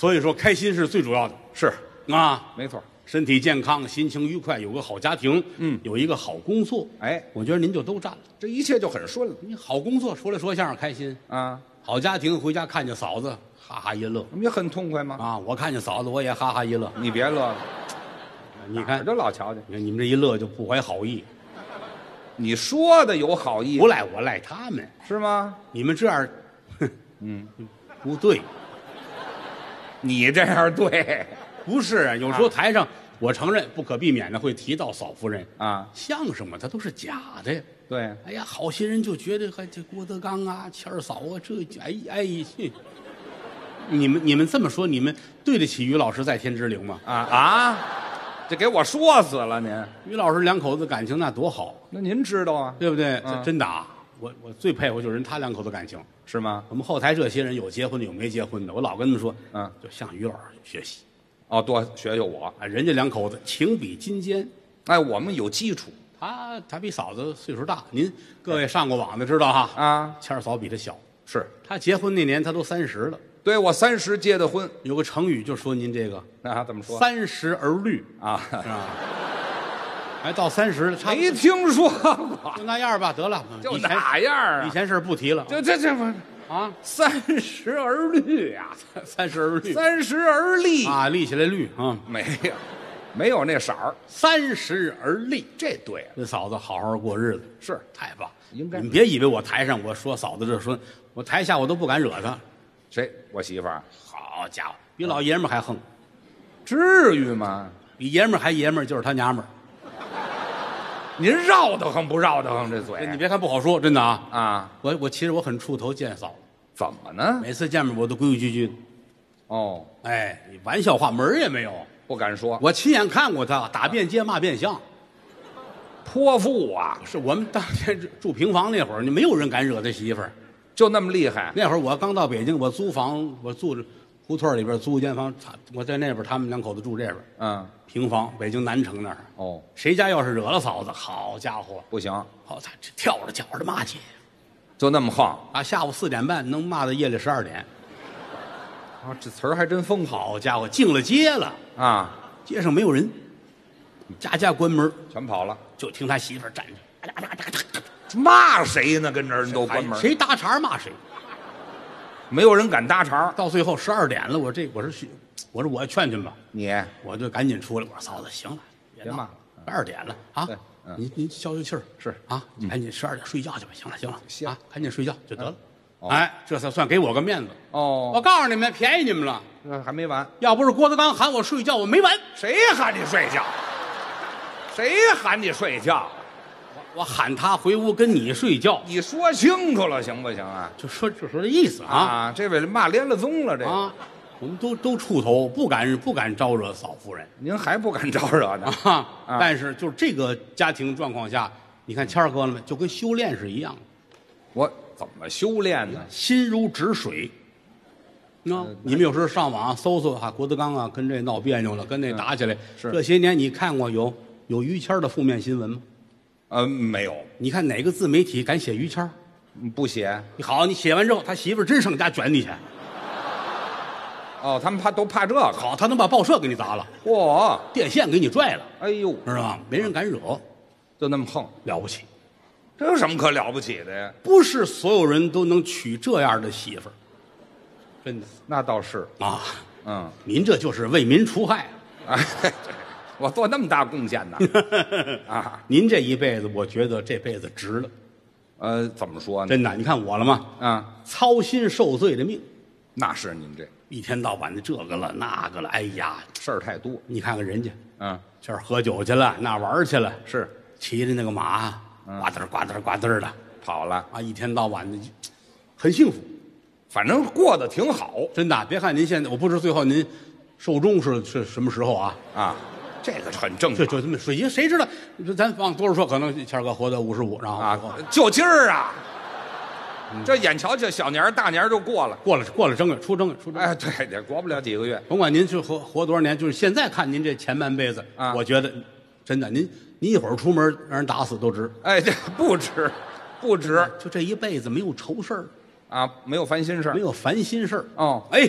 所以说，开心是最主要的。是啊，没错，身体健康，心情愉快，有个好家庭，有一个好工作，哎，我觉得您就都占了，这一切就很顺了。你好工作，出来说相声开心啊，好家庭回家看见嫂子，哈哈一乐，你很痛快吗？啊，我看见嫂子我也哈哈一乐，你别乐了，你看这老瞧瞧，你们这一乐就不怀好意。你说的有好意，不赖我，赖他们是吗？你们这样，不对。你这样对，不是啊？有时候台上，我承认不可避免的会提到嫂夫人啊，相声嘛，它都是假的呀。对，哎呀，好些人就觉得，还这郭德纲啊、谦儿嫂啊，这哎，你们这么说，你们对得起于老师在天之灵吗？啊！这给我说死了您！于老师两口子感情那多好，那您知道啊，对不对？真的啊，我最佩服就是人他两口子感情，是吗？我们后台这些人有结婚的有没结婚的，我老跟他们说，就向于老师学习，哦，多学学我，人家两口子情比金坚，哎，我们有基础，他比嫂子岁数大，您各位上过网的知道哈，谦儿嫂比他小，是他结婚那年他都30了。对，我30结的婚，有个成语就说您这个，那怎么说？30而绿啊，是吧？还到30了，没听说过。就那样吧，得了，就哪样啊？以前事不提了。这不啊，30而绿啊，30而绿，30而立啊，立起来绿啊，没有那色儿，30而立，这对。这嫂子好好过日子，是太棒，应该。你别以为我台上我说嫂子这说，我台下我都不敢惹她。谁？我媳妇儿。好家伙，比老爷们还横，至于吗？比爷们还爷们就是他娘们儿。您绕得横不绕得横？这嘴，你别看不好说，真的啊！我其实我很触头见嫂，怎么呢？每次见面我都规规矩矩的。哦，哎，玩笑话门儿也没有，不敢说。我亲眼看过他打遍街骂遍巷，泼妇啊！是我们当天住平房那会儿，你没有人敢惹他媳妇儿。就那么厉害？那会儿我刚到北京，我租房，我住胡同里边租一间房，我在那边，他们两口子住这边，平房，北京南城那儿。哦，谁家要是惹了嫂子，好家伙，不行，好，他跳着脚着骂去，就那么横啊！下午4点半能骂到夜里12点，啊，这词儿还真疯，好家伙，进了街了啊！街上没有人，家关门，全跑了，就听他媳妇站着，骂谁呢？跟这人都关门，谁搭茬骂谁，没有人敢搭茬。到最后12点了，我说我劝劝吧，我就赶紧出来。我说嫂子，行了，别骂了，2点了啊，您消消气儿，是啊，赶紧12点睡觉去吧。行了，赶紧睡觉就得了。哎，这才算给我个面子。哦，我告诉你们，便宜你们了，还没完。要不是郭德纲喊我睡觉，我没完。谁喊你睡觉？谁喊你睡觉？我喊他回屋跟你睡觉，你说清楚了行不行啊？就说这意思啊！这位骂连了宗了，这个我们都触头，不敢招惹嫂夫人。您还不敢招惹呢？但是就是这个家庭状况下，你看谦儿哥了没？就跟修炼是一样的。我怎么修炼呢？心如止水。那你们有时候上网搜哈，郭德纲啊，跟这闹别扭了，跟那打起来。是这些年你看过有于谦的负面新闻吗？没有。你看哪个自媒体敢写于谦？不写。你好，你写完之后，他媳妇真上家卷你去。哦，他们都怕这个。好，他能把报社给你砸了，电线给你拽了，哎呦，知道吗？没人敢惹，就那么横，了不起。这有什么可了不起的呀？不是所有人都能娶这样的媳妇儿，真的。那倒是啊，您这就是为民除害啊。我做那么大贡献呢，您这一辈子，我觉得这辈子值了。怎么说呢？真的，你看我了吗？啊，操心受罪的命，那是您这一天到晚的这个了那个了，哎呀，事儿太多。你看看人家，这儿喝酒去了，那玩去了，是骑着那个马，呱嘚呱嘚呱嘚的跑了啊！一天到晚的，很幸福，反正过得挺好。真的，别看您现在，我不知最后您寿终是什么时候啊？这个很正常，就这么说，因为谁知道？咱往多少说，可能谦哥活到55，然后就今儿啊，这眼瞧瞧小年大年就过了正月初。哎，对对，过不了几个月。甭管您去活多少年，就是现在看您这前半辈子，我觉得真的，您一会儿出门让人打死都值。哎，这不值，就这一辈子没有愁事儿啊，没有烦心事儿，哦，哎。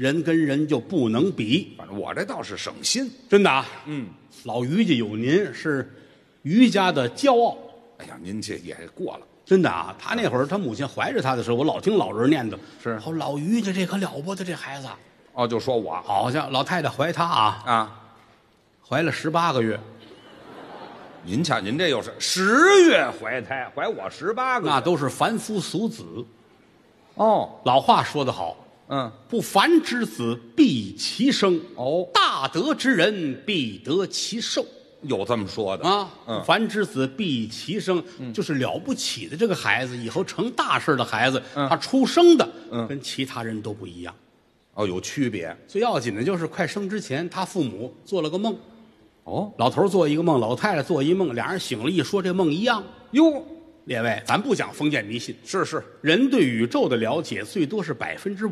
人跟人就不能比。反正我这倒是省心，真的啊。嗯，老于家有您是于家的骄傲。哎呀，您这也过了，真的啊。他那会儿他母亲怀着他的时候，我老听老人念叨，是哦，老于家这可了不得，这孩子。哦，就说我好像老太太怀他啊啊，怀了18个月。您瞧，您这又是10月怀胎，怀我18个，那都是凡夫俗子。哦，老话说得好，嗯，不凡之子必其生。哦，大德之人必得其寿，有这么说的啊。嗯，凡之子必其生，就是了不起的这个孩子，以后成大事的孩子，他出生的跟其他人都不一样。哦，有区别。最要紧的就是快生之前，他父母做了个梦。哦，老头做一个梦，老太太做一梦，俩人醒了一说这梦一样。哟，列位，咱不讲封建迷信，是是，人对宇宙的了解最多是5%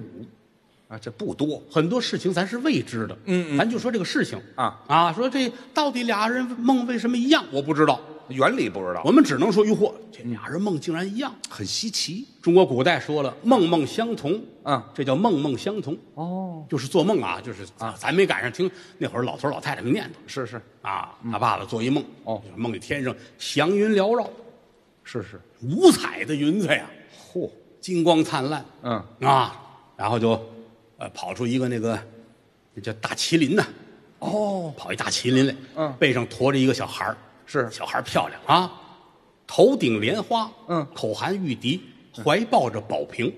啊，这不多，很多事情咱是未知的。嗯，咱就说这个事情啊啊，说这到底俩人梦为什么一样？我不知道，原理不知道，我们只能说，哟嚯，这俩人梦竟然一样，很稀奇。中国古代说了，梦梦相同啊，这叫梦梦相同。哦，就是做梦啊，就是啊，咱没赶上听那会儿老头老太太念叨，是是啊，他爸爸做一梦，哦，梦里天上祥云缭绕，是是五彩的云彩呀，嚯，金光灿烂，嗯啊，然后就跑出一个那个叫大麒麟呐，哦，跑一大麒麟来，嗯，背上驮着一个小孩儿。是小孩漂亮啊，头顶莲花，嗯，口含玉笛，怀抱着宝瓶，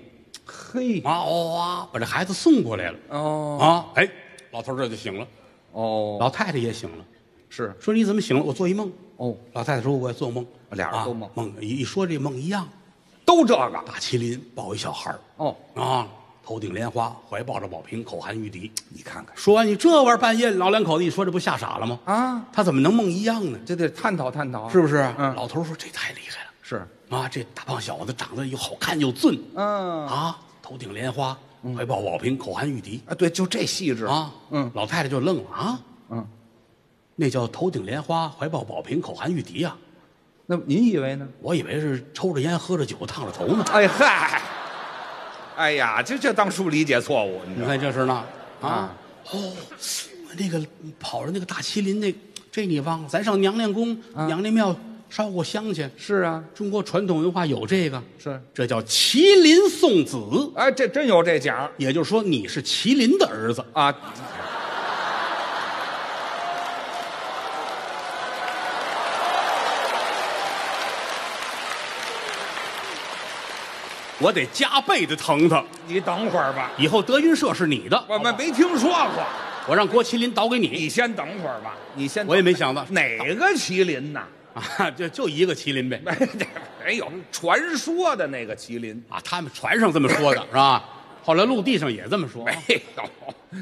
嘿，哇哇，把这孩子送过来了。哦啊，哎，老头这就醒了。哦，老太太也醒了，是说你怎么醒了？我做一梦。哦，老太太说我也做梦，俩人都梦，梦一说这梦一样，都这个大麒麟抱一小孩。哦啊，头顶莲花，怀抱着宝瓶，口含玉笛。你看看，说完你这玩意儿，半夜老两口子一说，这不吓傻了吗？啊，他怎么能梦一样呢？这得探讨探讨，是不是？嗯，老头说这太厉害了。是啊，这大胖小子长得又好看又俊。嗯啊，头顶莲花，怀抱宝瓶，口含玉笛。啊，对，就这细致啊。嗯，老太太就愣了啊。嗯，那叫头顶莲花，怀抱宝瓶，口含玉笛啊。那您以为呢？我以为是抽着烟，喝着酒，烫着头呢。哎嗨。哎呀，这当初理解错误，你看这是呢啊哦，那个跑着那个大麒麟，那这你忘了？咱上娘娘宫、娘娘庙烧过香去。是啊，中国传统文化有这个，是这叫麒麟送子。哎，这真有这讲，也就是说你是麒麟的儿子啊。我得加倍的疼他。你等会儿吧，以后德云社是你的。我们没听说过，我让郭麒麟倒给你。你先等会儿吧，你先。我也没想到哪个麒麟呐？啊，就一个麒麟呗。没有传说的那个麒麟啊，他们船上这么说的是吧？后来陆地上也这么说。没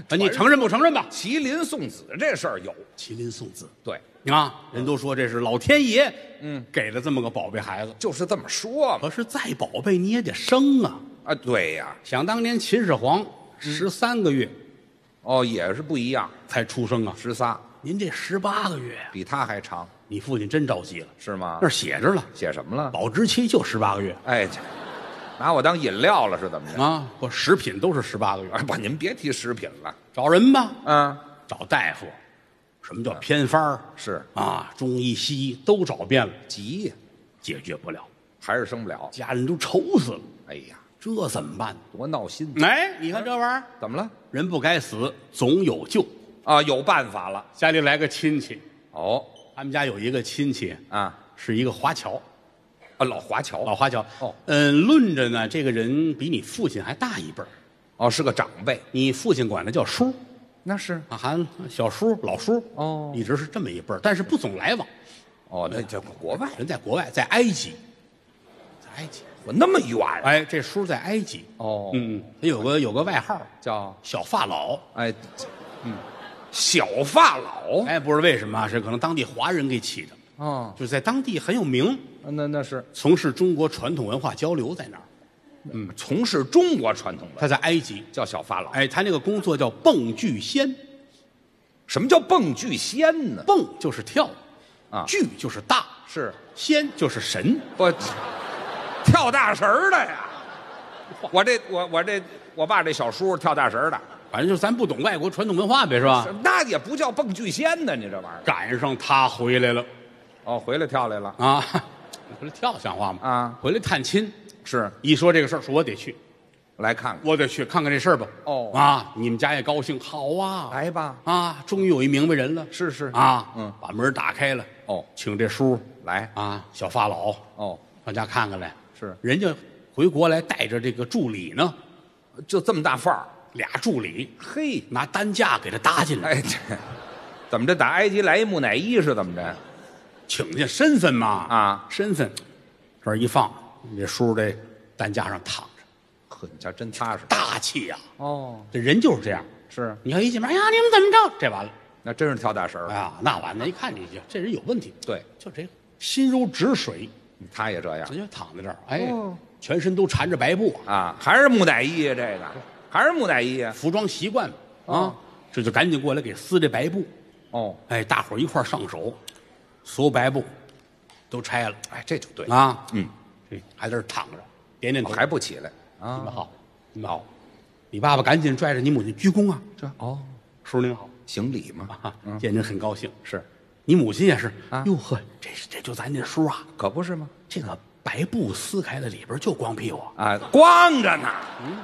有，你承认不承认吧？麒麟送子这事儿有。麒麟送子，对啊，人都说这是老天爷。嗯，给了这么个宝贝孩子，就是这么说嘛。可是再宝贝你也得生啊！啊，对呀，想当年秦始皇13个月，哦，也是不一样才出生啊，13。您这18个月，比他还长。你父亲真着急了，是吗？那写着了，写什么了？保质期就18个月。哎，拿我当饮料了是怎么着啊？不，食品都是18个月。哎，不，您别提食品了，找人吧。嗯，找大夫。什么叫偏方？是啊，中医西医都找遍了，急呀，解决不了，还是生不了，家人都愁死了。哎呀，这怎么办？多闹心！哎，你看这玩意儿怎么了？人不该死，总有救啊！有办法了，家里来个亲戚。哦，他们家有一个亲戚啊，是一个华侨啊，老华侨，老华侨。哦，嗯，论着呢，这个人比你父亲还大一辈儿。哦，是个长辈，你父亲管他叫叔。那是啊，喊小叔、老叔哦，一直是这么一辈儿，但是不总来往。哦，那叫国外人，在国外，在埃及，在埃及，我那么远。哎，这叔在埃及哦，嗯，他有个外号叫小发老。哎，嗯，小发老。哎，不知为什么，是可能当地华人给起的哦，就是在当地很有名。那是从事中国传统文化交流在那儿。嗯，从事中国传统文化。他在埃及叫小法老。哎，他那个工作叫蹦巨仙。什么叫蹦巨仙呢？蹦就是跳，啊，巨就是大，是仙就是神。我跳大神的呀！我爸这小叔跳大神的，反正就咱不懂外国传统文化呗，是吧？那也不叫蹦巨仙呢，你这玩意儿。赶上他回来了，哦，回来跳来了啊，回来跳像话吗？啊，回来探亲是。一说这个事儿，说我得去，来看看，我得去看看这事儿吧。哦啊，你们家也高兴，好啊，来吧啊，终于有一明白人了，是是啊，嗯，把门打开了，哦，请这叔来啊，小发老哦，上家看看来，是人家回国来带着这个助理呢，就这么大范儿。俩助理，嘿，拿担架给他搭进来。哎，这怎么着？打埃及来一木乃伊是怎么着？请进身份嘛啊，身份，这一放，这叔这担架上躺着，呵，你瞧真踏实，大气呀、啊！哦，这人就是这样。是，你看一进门，哎呀，你们怎么着？这完了，那真是跳大神儿啊！那完了，一看你就这人有问题。对，就这个心如止水，他也这样，直接躺在这儿，哎，哦、全身都缠着白布啊，还是木乃伊呀、啊，这个。还是木乃伊啊，服装习惯啊，这就赶紧过来给撕这白布。哦，哎，大伙儿一块上手，所有白布都拆了。哎，这就对啊，嗯，还在这躺着，点点头还不起来啊。你们好，你们好，你爸爸赶紧拽着你母亲鞠躬啊。这哦，叔您好，行礼嘛。见您很高兴，是你母亲也是。哟呵，这就咱这叔啊，可不是吗？这个白布撕开了，里边就光屁股啊，光着呢。嗯。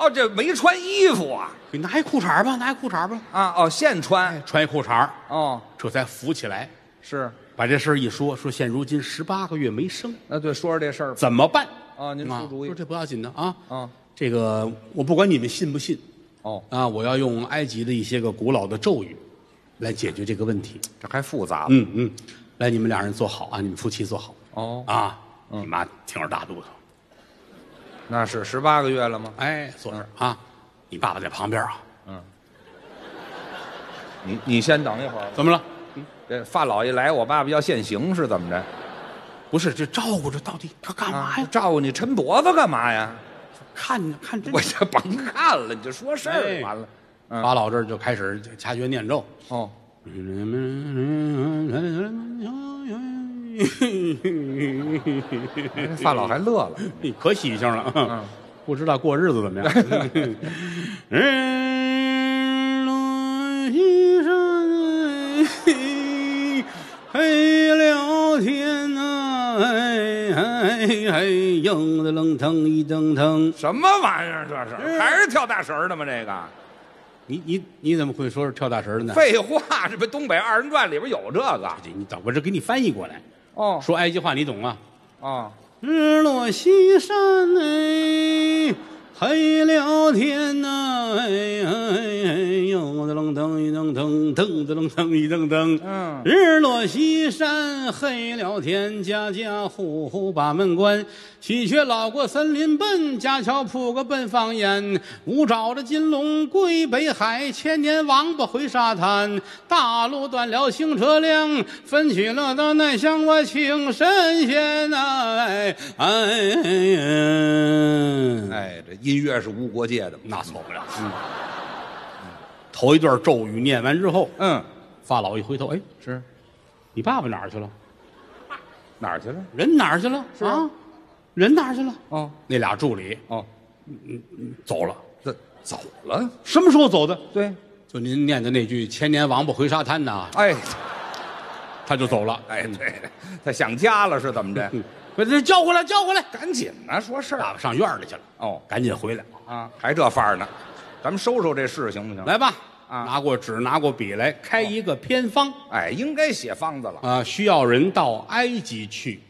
哦，这没穿衣服啊！你拿一裤衩吧，拿一裤衩吧。啊，哦，现穿，哎、穿一裤衩哦，这才扶起来。是，把这事儿一说，说现如今18个月没生。那对，说说这事儿怎么办？啊，您出主意。说这不要紧的啊。啊，这个我不管你们信不信。哦。啊，我要用埃及的一些个古老的咒语，来解决这个问题。这还复杂了。嗯嗯。来，你们俩人坐好啊，你们夫妻坐好。哦。啊，你妈挺着大肚子。那是18个月了吗？哎，坐那儿啊，你爸爸在旁边啊。嗯，你先等一会儿。怎么了？这发老爷来，我爸爸要现形是怎么着？不是，这照顾着到底他干嘛呀？照顾你抻脖子干嘛呀？看这，我这甭看了，你就说事儿完了。发老这儿就开始掐诀念咒。哦。发老还乐了，可喜庆了、嗯。不知道过日子怎么样。日落西山黑了天呐、啊，嘿，硬的愣腾一蹬腾。什么玩意儿这是？还是跳大神的吗？这个？你怎么会说是跳大神的呢？废话，这不东北二人转里边有这个。你等我这给你翻译过来。哦，说埃及话你懂啊？啊，日落西山哎，黑了天呐，哎，又的楞腾一楞腾，腾的楞腾一楞腾。嗯，日落西山黑了天，家家户户把门关。喜鹊老过森林奔，家桥铺个奔放眼。五爪着金龙归北海，千年王八回沙滩。大路断了行车辆，分取了到那乡我请神仙呐、啊！哎，这音乐是无国界的，那错不了。嗯，头一段咒语念完之后，嗯，发老一回头，哎，是，你爸爸哪儿去了？哪儿去了？人哪儿去了？是啊，人哪儿去了？哦，那俩助理哦，走了，这走了？什么时候走的？对，就您念的那句“千年王八回沙滩”呐，哎，他就走了。哎，对，他想家了是怎么着？叫过来，叫过来，赶紧啊！说事儿，爸爸上院里去了。哦，赶紧回来啊！还这范儿呢，咱们收收这事行不行？来吧，啊，拿过纸，拿过笔来，开一个偏方。哎，应该写方子了啊！需要人到埃及去，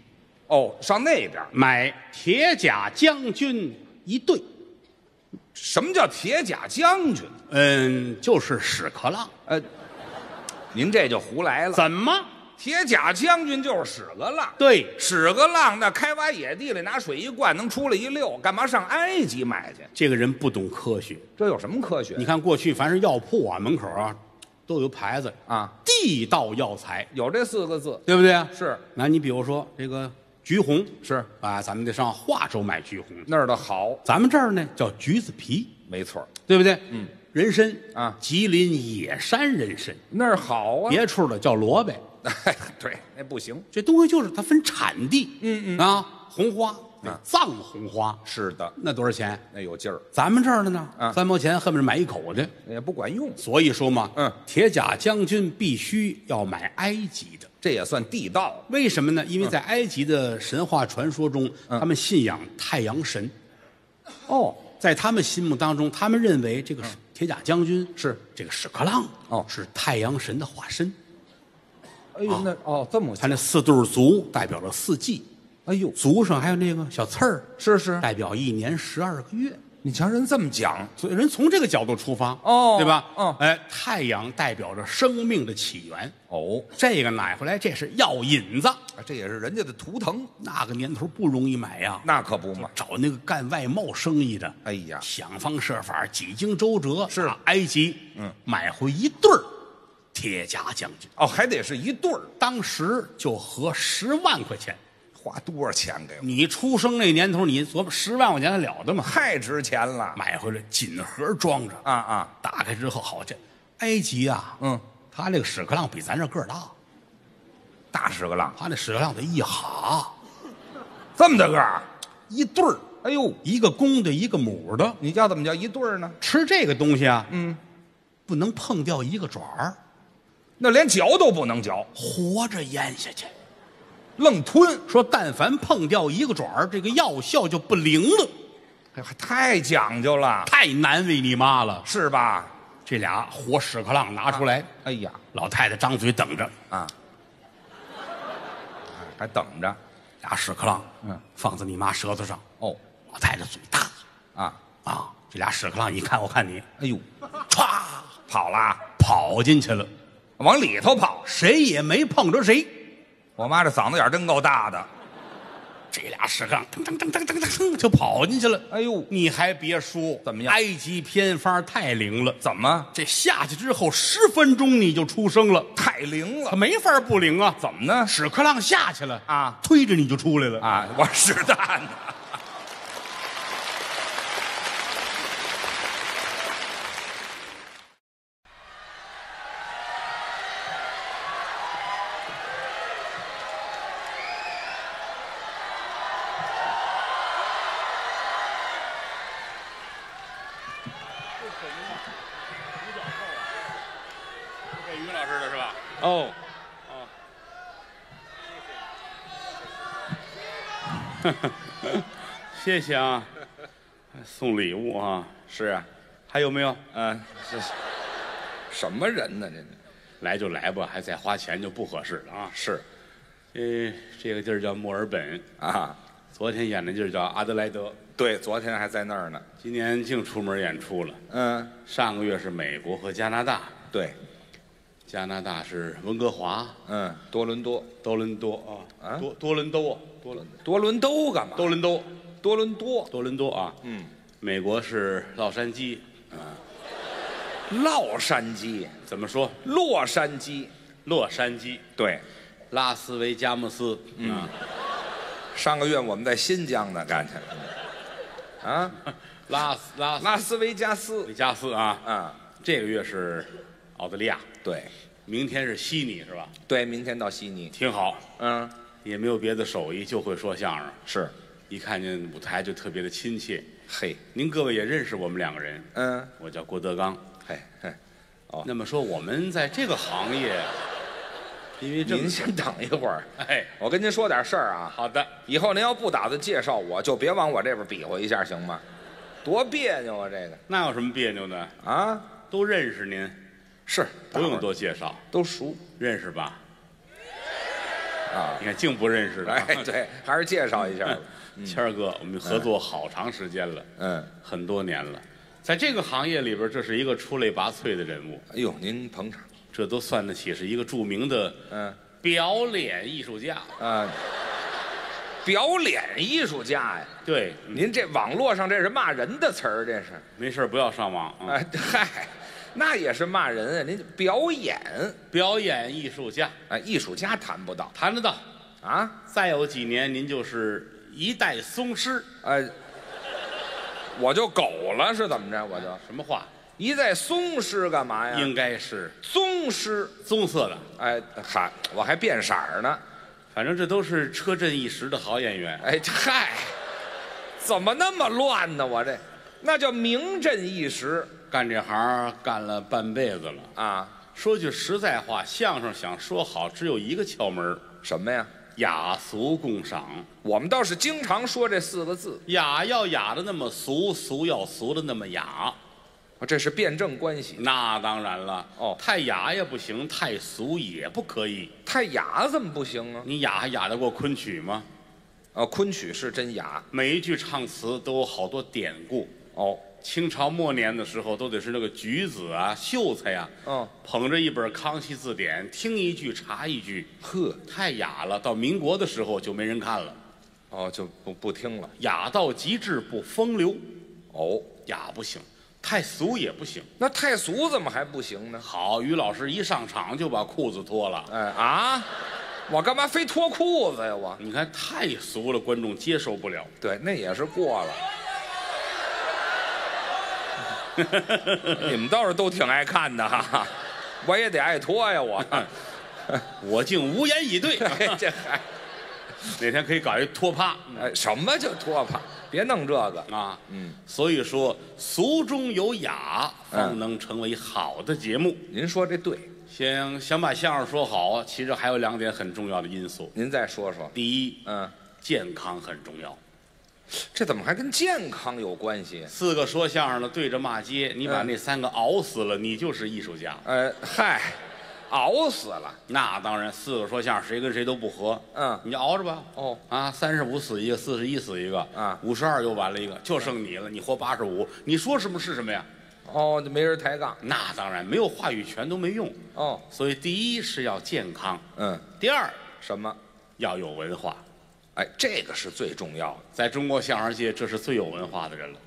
哦，上那边买铁甲将军一队。什么叫铁甲将军？嗯，就是屎壳郎。您这就胡来了。怎么？铁甲将军就是屎个浪，对，屎个浪那开挖野地里拿水一灌，能出来一溜，干嘛上埃及买去？这个人不懂科学，这有什么科学？你看过去凡是药铺啊，门口啊，都有牌子啊，地道药材有这4个字，对不对啊？是。那你比如说这个橘红，是啊，咱们得上化州买橘红，那儿的好，咱们这儿呢叫橘子皮，没错，对不对？嗯，人参啊，吉林野山人参那儿好啊，别处的叫萝卜。对，那不行。这东西就是它分产地，嗯嗯啊，红花、那藏红花是的，那多少钱？那有劲儿。咱们这儿的呢，3毛钱恨不得买一口去，也不管用。所以说嘛，铁甲将军必须要买埃及的，这也算地道。为什么呢？因为在埃及的神话传说中，他们信仰太阳神。哦，在他们心目当中，他们认为这个铁甲将军是这个屎壳郎哦，是太阳神的化身。哎呦，那哦这么，他那4对足代表了4季。哎呦，足上还有那个小刺儿，是是，代表1年12个月。你瞧人这么讲，所以人从这个角度出发，哦，对吧？嗯，哎，太阳代表着生命的起源，哦，这个买回来这是药引子，这也是人家的图腾。那个年头不容易买呀，那可不嘛，找那个干外贸生意的，哎呀，想方设法，几经周折，是埃及，嗯，买回1对儿。铁甲将军哦，还得是1对儿，当时就合10万块钱。花多少钱给我？你出生那年头，你琢磨10万块钱还了得吗？太值钱了！买回来锦盒装着，打开之后，好家伙，埃及啊，他那个屎壳郎比咱这个儿大，大屎壳郎，他那屎壳郎得1哈，这么大个儿，1对儿，哎呦，一个公的，一个母的，你叫怎么叫1对儿呢？吃这个东西啊，不能碰掉一个爪儿，那连嚼都不能嚼，活着咽下去。愣吞，说但凡碰掉一个爪儿，这个药效就不灵了。哎，太讲究了，太难为你妈了，是吧？这俩活屎壳郎拿出来，哎呀，老太太张嘴等着啊，还等着，俩屎壳郎，放在你妈舌头上。哦，老太太嘴大，这俩屎壳郎，你看我看你，哎呦，歘，跑了，跑进去了，往里头跑，谁也没碰着谁。我妈这嗓子眼真够大的，这俩屎壳郎噔噔噔噔噔噔就跑进去了。哎呦，你还别说，怎么样？埃及偏方太灵了。怎么？这下去之后10分钟你就出生了，太灵了，没法不灵啊。怎么呢？屎壳郎下去了啊，推着你就出来了啊！我屎蛋呢？谢谢啊，送礼物啊，是啊，还有没有？什么人呢？这来就来吧，还再花钱就不合适了啊。是，这个地儿叫墨尔本啊，昨天演的地儿叫阿德莱德。对，昨天还在那儿呢，今年净出门演出了。上个月是美国和加拿大。对，加拿大是温哥华。多伦多，多伦多啊，多伦多。多伦多干嘛？多伦多啊！美国是洛杉矶啊，洛杉矶怎么说？洛杉矶对，拉斯维加姆斯啊。上个月我们在新疆呢，干去了啊，拉斯维加斯啊啊！这个月是澳大利亚，对，明天是悉尼是吧？对，明天到悉尼，挺好，也没有别的手艺，就会说相声。是，一看见舞台就特别的亲切。嘿，您各位也认识我们2个人。我叫郭德纲。嘿，哦，那么说我们在这个行业，因为您先等一会儿。我跟您说点事儿啊。好的。以后您要不打算介绍我，就别往我这边比划一下，行吗？多别扭啊，这个。那有什么别扭呢？啊，都认识您，是不用多介绍，都熟，认识吧？啊，你看竟不认识了，对，还是介绍一下吧。谦儿哥，我们合作好长时间了，很多年了，在这个行业里边，这是一个出类拔萃的人物。哎呦，您捧场，这都算得起是一个著名的表演艺术家啊，表演艺术家呀。对，您这网络上这是骂人的词儿，这是没事不要上网啊。嗨。那也是骂人啊！您表演艺术家啊，艺术家谈不到，谈得到啊！再有几年，您就是一代宗师。我就狗了是怎么着？我就什么话？一代宗师干嘛呀？应该是宗师，棕色的。喊我还变色呢，反正这都是车震一时的好演员。哎嗨。怎么那么乱呢？我这那叫名震一时。干这行干了半辈子了啊！说句实在话，相声想说好，只有一个窍门，什么呀？雅俗共赏。我们倒是经常说这四个字：雅要雅的那么俗，俗要俗的那么雅。 这是辩证关系，那当然了。哦，太雅也不行，太俗也不可以。太雅怎么不行啊？你雅还雅得过昆曲吗？啊，昆曲是真雅，每一句唱词都有好多典故。哦，清朝末年的时候，都得是那个举子啊、秀才呀、啊，嗯，捧着一本《康熙字典》，听一句查一句。呵，太雅了。到民国的时候就没人看了，哦，就不听了。雅到极致不风流，哦，雅不行。 太俗也不行，那太俗怎么还不行呢？好，于老师一上场就把裤子脱了。哎啊，我干嘛非脱裤子呀？我你看太俗了，观众接受不了。对，那也是过了。你们倒是都挺爱看的哈，我也得爱脱呀我。我竟无言以对。这还哪天可以搞一脱趴？哎，什么叫脱趴？ 别弄这个啊！嗯，所以说俗中有雅，方能成为好的节目。您说这对，想把相声说好，其实还有两点很重要的因素。您再说说。第一，健康很重要。这怎么还跟健康有关系？四个说相声的对着骂街，你把那三个熬死了，你就是艺术家。嗨，熬死了。那当然，四个说相声谁跟谁都不合。嗯，你就熬着吧。哦啊，35死一个，41死一个，啊，52又完了一个，就剩你了。你活85，你说什么是什么呀？哦，没人抬杠。那当然，没有话语权都没用。哦，所以第一是要健康。嗯，第二什么？要有文化。哎，这个是最重要的。在中国相声界，这是最有文化的人了。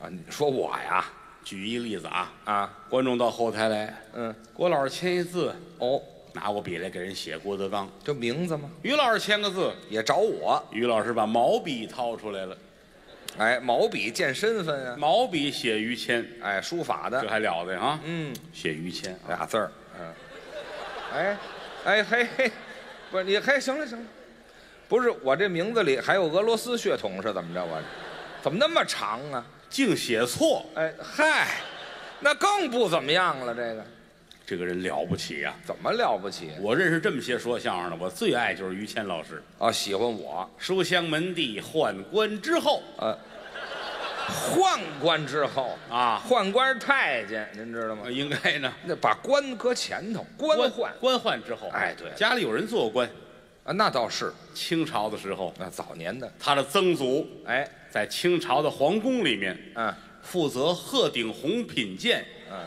啊，你说我呀？ 举一例子啊观众到后台来，嗯，郭老师签一字哦，拿过笔来给人写郭德纲，这名字吗？于老师签个字也找我，于老师把毛笔掏出来了，哎，毛笔见身份啊，毛笔写于谦，哎，书法的这还了得啊，嗯，写于谦俩字儿，嗯，哎嘿嘿，不是你嘿行了行了，不是我这名字里还有俄罗斯血统是怎么着？我怎么那么长啊？ 竟写错，哎嗨，那更不怎么样了。这个人了不起呀、啊！怎么了不起？我认识这么些说相声的，我最爱就是于谦老师啊，喜欢我。书香门第，宦官之后，宦官之后啊，宦官太监，您知道吗？应该呢，那把官搁前头，官宦之后，哎对，家里有人做官啊，那倒是清朝的时候，那早年的他的曾祖，哎。 在清朝的皇宫里面，嗯，负责鹤顶红品鉴，嗯，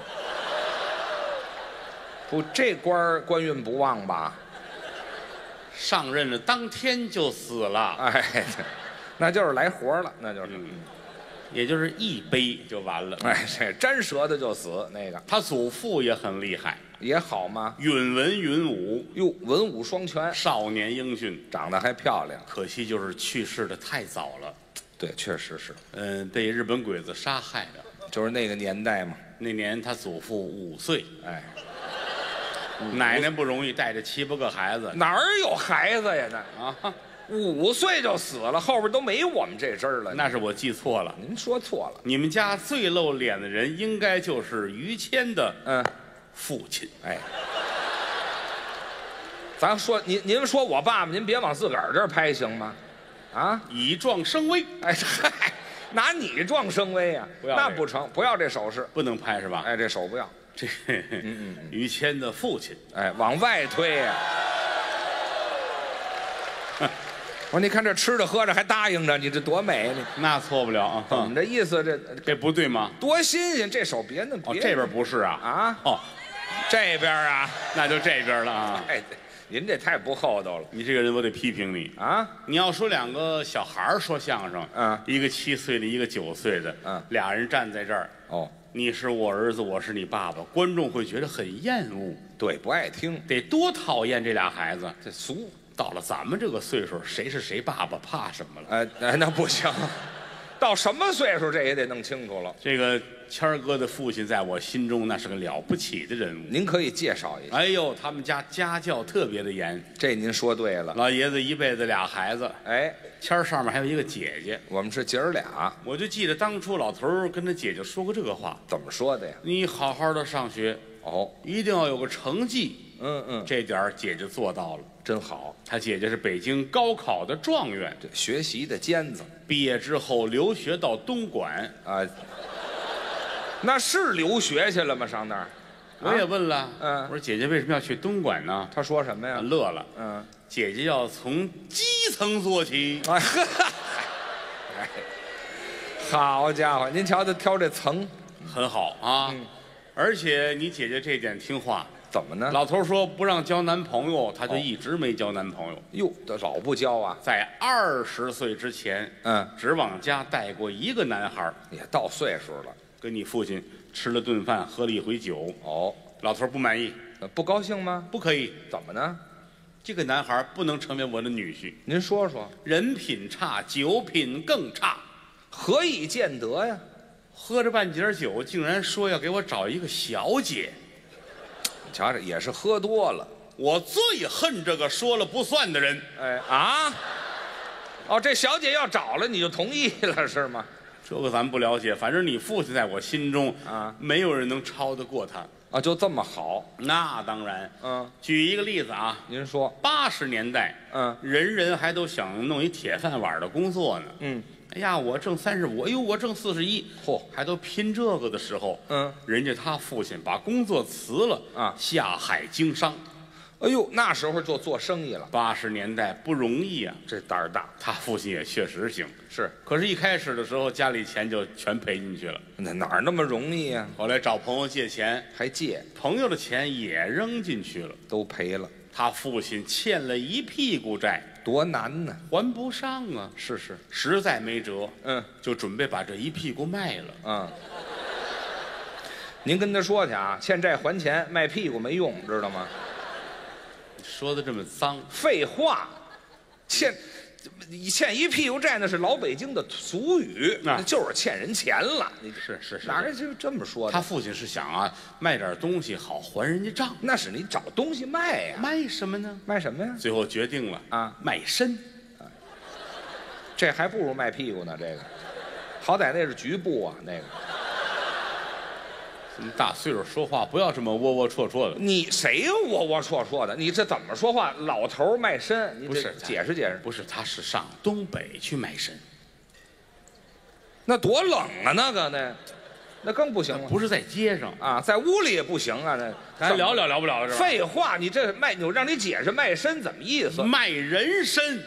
不，这官官运不旺吧？上任了当天就死了，哎，那就是来活了，那就是，也就是一杯就完了，哎，这沾舌的就死那个。他祖父也很厉害，也好吗？允文允武，哟，文武双全，少年英俊，长得还漂亮，可惜就是去世的太早了。 对，确实是，嗯，被日本鬼子杀害的，就是那个年代嘛。那年他祖父5岁，哎，奶奶不容易，带着7、8个孩子，哪儿有孩子呀？那啊，5岁就死了，后边都没我们这支儿了。那是我记错了，您说错了。你们家最露脸的人，应该就是于谦的父亲。哎，咱说您说我爸爸，您别往自个儿这儿拍行吗？ 啊！以壮声威，哎嗨，拿你壮声威呀、啊？不要、这个，那不成，不要这手势，不能拍是吧？哎，这手不要。这于谦的父亲，哎，往外推呀、啊！我说你看这吃着喝着还答应着，你这多美啊！你那错不了啊！怎么这意思？这不对吗？多新鲜！这手别弄，别这边不是啊啊哦，这边啊，那就这边了啊！哎。 您这太不厚道了！你这个人，我得批评你啊！你要说两个小孩说相声，嗯，一个7岁的，一个9岁的，嗯，俩人站在这儿，哦，你是我儿子，我是你爸爸，观众会觉得很厌恶，对，不爱听，得多讨厌这俩孩子，这俗。到了咱们这个岁数，谁是谁爸爸，怕什么了？哎，那不行，到什么岁数这也得弄清楚了。这个谦儿哥的父亲在我心中那是个了不起的人物，您可以介绍一下。哎呦，他们家家教特别的严，这您说对了。老爷子一辈子俩孩子，哎，谦儿上面还有一个姐姐，我们是姐儿俩。我就记得当初老头儿跟他姐姐说过这个话，怎么说的呀？你好好的上学哦，一定要有个成绩。嗯嗯，这点儿姐姐做到了，真好。她姐姐是北京高考的状元，对，学习的尖子。毕业之后留学到东莞啊，那是留学去了吗？上那儿？我也问了，嗯、我说姐姐为什么要去东莞呢？她说什么呀？乐了，嗯，姐姐要从基层做起。哎，好家伙，您瞧她挑这层很好啊，嗯、而且你姐姐这点听话。怎么呢？老头说不让交男朋友，他就一直没交男朋友。哟，老不交啊！在20岁之前，嗯，只往家带过一个男孩。也到岁数了，跟你父亲吃了顿饭，喝了一回酒。哦，老头不满意，不高兴吗？不可以。怎么呢？这个男孩不能成为我的女婿。您说说，人品差，酒品更差，何以见得呀？喝着半截酒，竟然说要给我找一个小姐。瞧着也是喝多了，我最恨这个说了不算的人。哎啊，哦，这小姐要找了，你就同意了是吗？这个咱不了解，反正你父亲在我心中啊，没有人能超得过他啊，就这么好？那当然，嗯。举一个例子啊，您说，80年代，嗯，人人还都想弄一铁饭碗的工作呢，嗯。哎呀，我挣35，哎呦，我挣41，嚯，还都拼这个的时候，嗯，人家他父亲把工作辞了啊，下海经商，哎呦，那时候就做生意了。80年代不容易啊，这胆儿大，他父亲也确实行，是。可是，一开始的时候家里钱就全赔进去了，哪儿那么容易啊？后来找朋友借钱，还借，朋友的钱也扔进去了，都赔了。他父亲欠了一屁股债。多难呢，还不上啊！是是，实在没辙，嗯，就准备把这一屁股卖了。嗯，您跟他说去啊，欠债还钱，卖屁股没用，知道吗？说的这么脏，废话，欠一屁股债那是老北京的俗语，那就是欠人钱了。是是是，哪个就这么说的？他父亲是想啊，卖点东西好还人家账。那是你找东西卖呀，卖什么呢？卖什么呀？最后决定了啊，卖身。这还不如卖屁股呢，这个，好歹那是局部啊，那个。这么大岁数说话不要这么窝窝戳戳的。你谁窝窝戳戳的？你这怎么说话？老头卖身，你得解释解释。不是，他是上东北去卖身。那多冷啊，那个那更不行了。不是在街上啊，在屋里也不行啊。那咱聊不了这。废话，你这卖，我让你解释卖身怎么意思？卖人参。你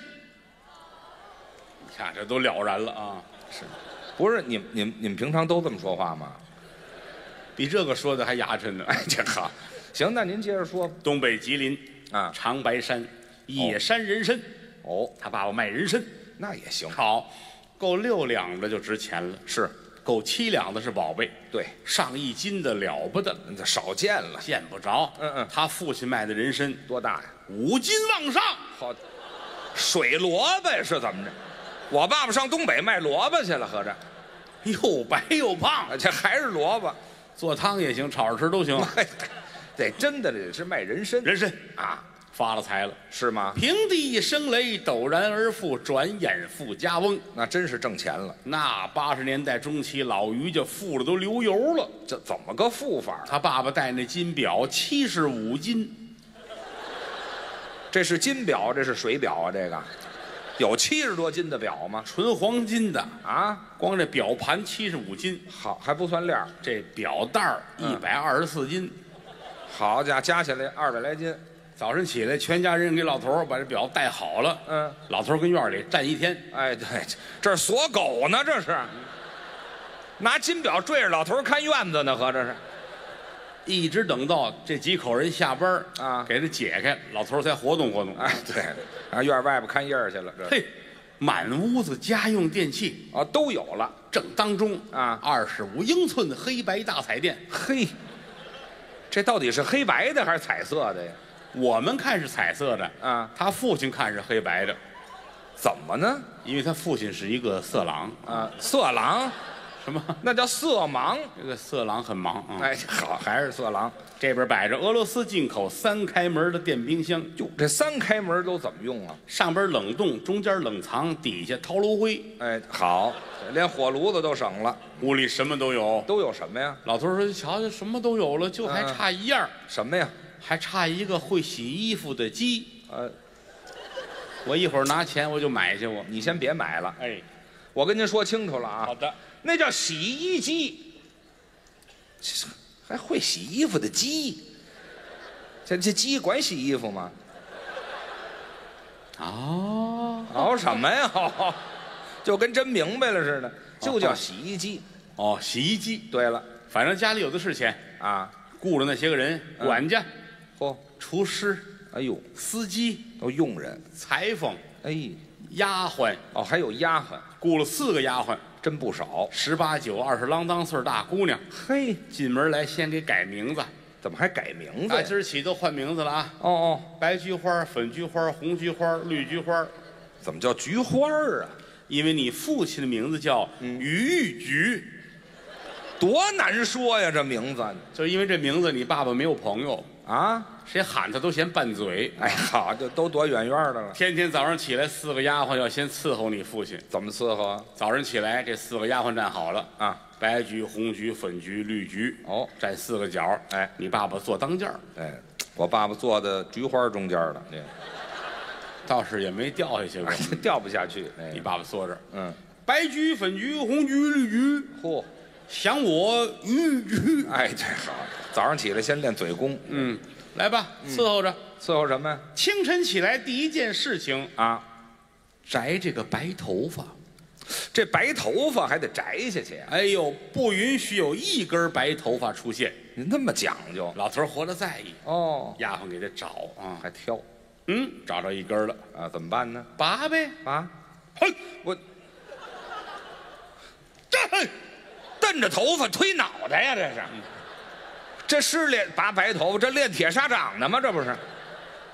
看这都了然了啊。是，不是你们平常都这么说话吗？比这个说的还牙碜呢！哎，这好，行，那您接着说。东北吉林啊，长白山野山人参，哦，他爸爸卖人参，那也行。好，够6两的就值钱了，是；够7两的是宝贝，对，上1斤的了不得，那少见了，见不着。嗯嗯，他父亲卖的人参多大呀？5斤往上。好，水萝卜是怎么着？我爸爸上东北卖萝卜去了，合着，又白又胖，而且还是萝卜。做汤也行，炒着吃都行。对，真的这是卖人参。人参啊，发了财了，是吗？平地一声雷，陡然而富，转眼富家翁。那真是挣钱了。那80年代中期，老于家富的都流油了。这怎么个富法？他爸爸戴那金表75斤，这是金表，这是水表啊？这个有70多斤的表吗？纯黄金的啊，光这表盘75斤，好还不算链儿，这表带儿124斤，好家伙，加起来200来斤。早晨起来，全家人给老头把这表戴好了，嗯，老头跟院里站一天，哎，对，这是锁狗呢，这是拿金表坠着老头看院子呢，合着是。一直等到这几口人下班啊，给他解开，老头才活动活动。哎，对，啊，院外边看叶儿去了。这嘿，满屋子家用电器啊都有了。正当中啊，25英寸的黑白大彩电。嘿，这到底是黑白的还是彩色的呀？我们看是彩色的啊，他父亲看是黑白的。怎么呢？因为他父亲是一个色狼啊，色狼。什么？那叫色盲。这个色狼很忙啊。哎，好，还是色狼。这边摆着俄罗斯进口三开门的电冰箱，哟，这三开门都怎么用啊？上边冷冻，中间冷藏，底下掏炉灰。哎，好，连火炉子都省了。屋里什么都有，都有什么呀？老头说：“瞧瞧，什么都有了，就还差一样。什么呀？还差一个会洗衣服的机。”我一会儿拿钱我就买去。你先别买了。哎，我跟您说清楚了啊。好的，那叫洗衣机，还会洗衣服的机，这机管洗衣服吗？哦，熬什么呀？哦，就跟真明白了似的，就叫洗衣机。哦，洗衣机。对了，反正家里有的是钱啊，雇着那些个人，管家，嚯，厨师。哎呦，司机都佣人，裁缝，哎，丫鬟哦，还有丫鬟，雇了4个丫鬟，真不少，18、19、20啷当岁大姑娘，嘿，进门来先给改名字，怎么还改名字？今儿起都换名字了啊！哦哦，白菊花、粉菊花、红菊花、绿菊花，怎么叫菊花啊？因为你父亲的名字叫于菊，多难说呀，这名字！就因为这名字，你爸爸没有朋友。啊，谁喊他都嫌拌嘴。哎，好，就都躲远远的了。天天早上起来，4个丫鬟要先伺候你父亲。怎么伺候啊？早上起来，这4个丫鬟站好了啊，白菊、红菊、粉菊、绿菊，哦，站4个角。哎，你爸爸坐当间儿。哎，我爸爸坐的菊花中间了，这倒是也没掉下去过，掉不下去。你爸爸坐这儿，嗯，白菊、粉菊、红菊、绿菊，嚯。想我于，哎，这好。早上起来先练嘴功，嗯，来吧，伺候着，伺候什么呀？清晨起来第一件事情啊，摘这个白头发，这白头发还得摘下去。哎呦，不允许有一根白头发出现。您那么讲究，老头活得在意哦。丫鬟给他找啊，还挑，嗯，找着一根了啊，怎么办呢？拔呗，拔，嘿，我，这嘿。蹬着头发推脑袋呀，这是，这是练拔白头发，这练铁砂掌呢吗？这不是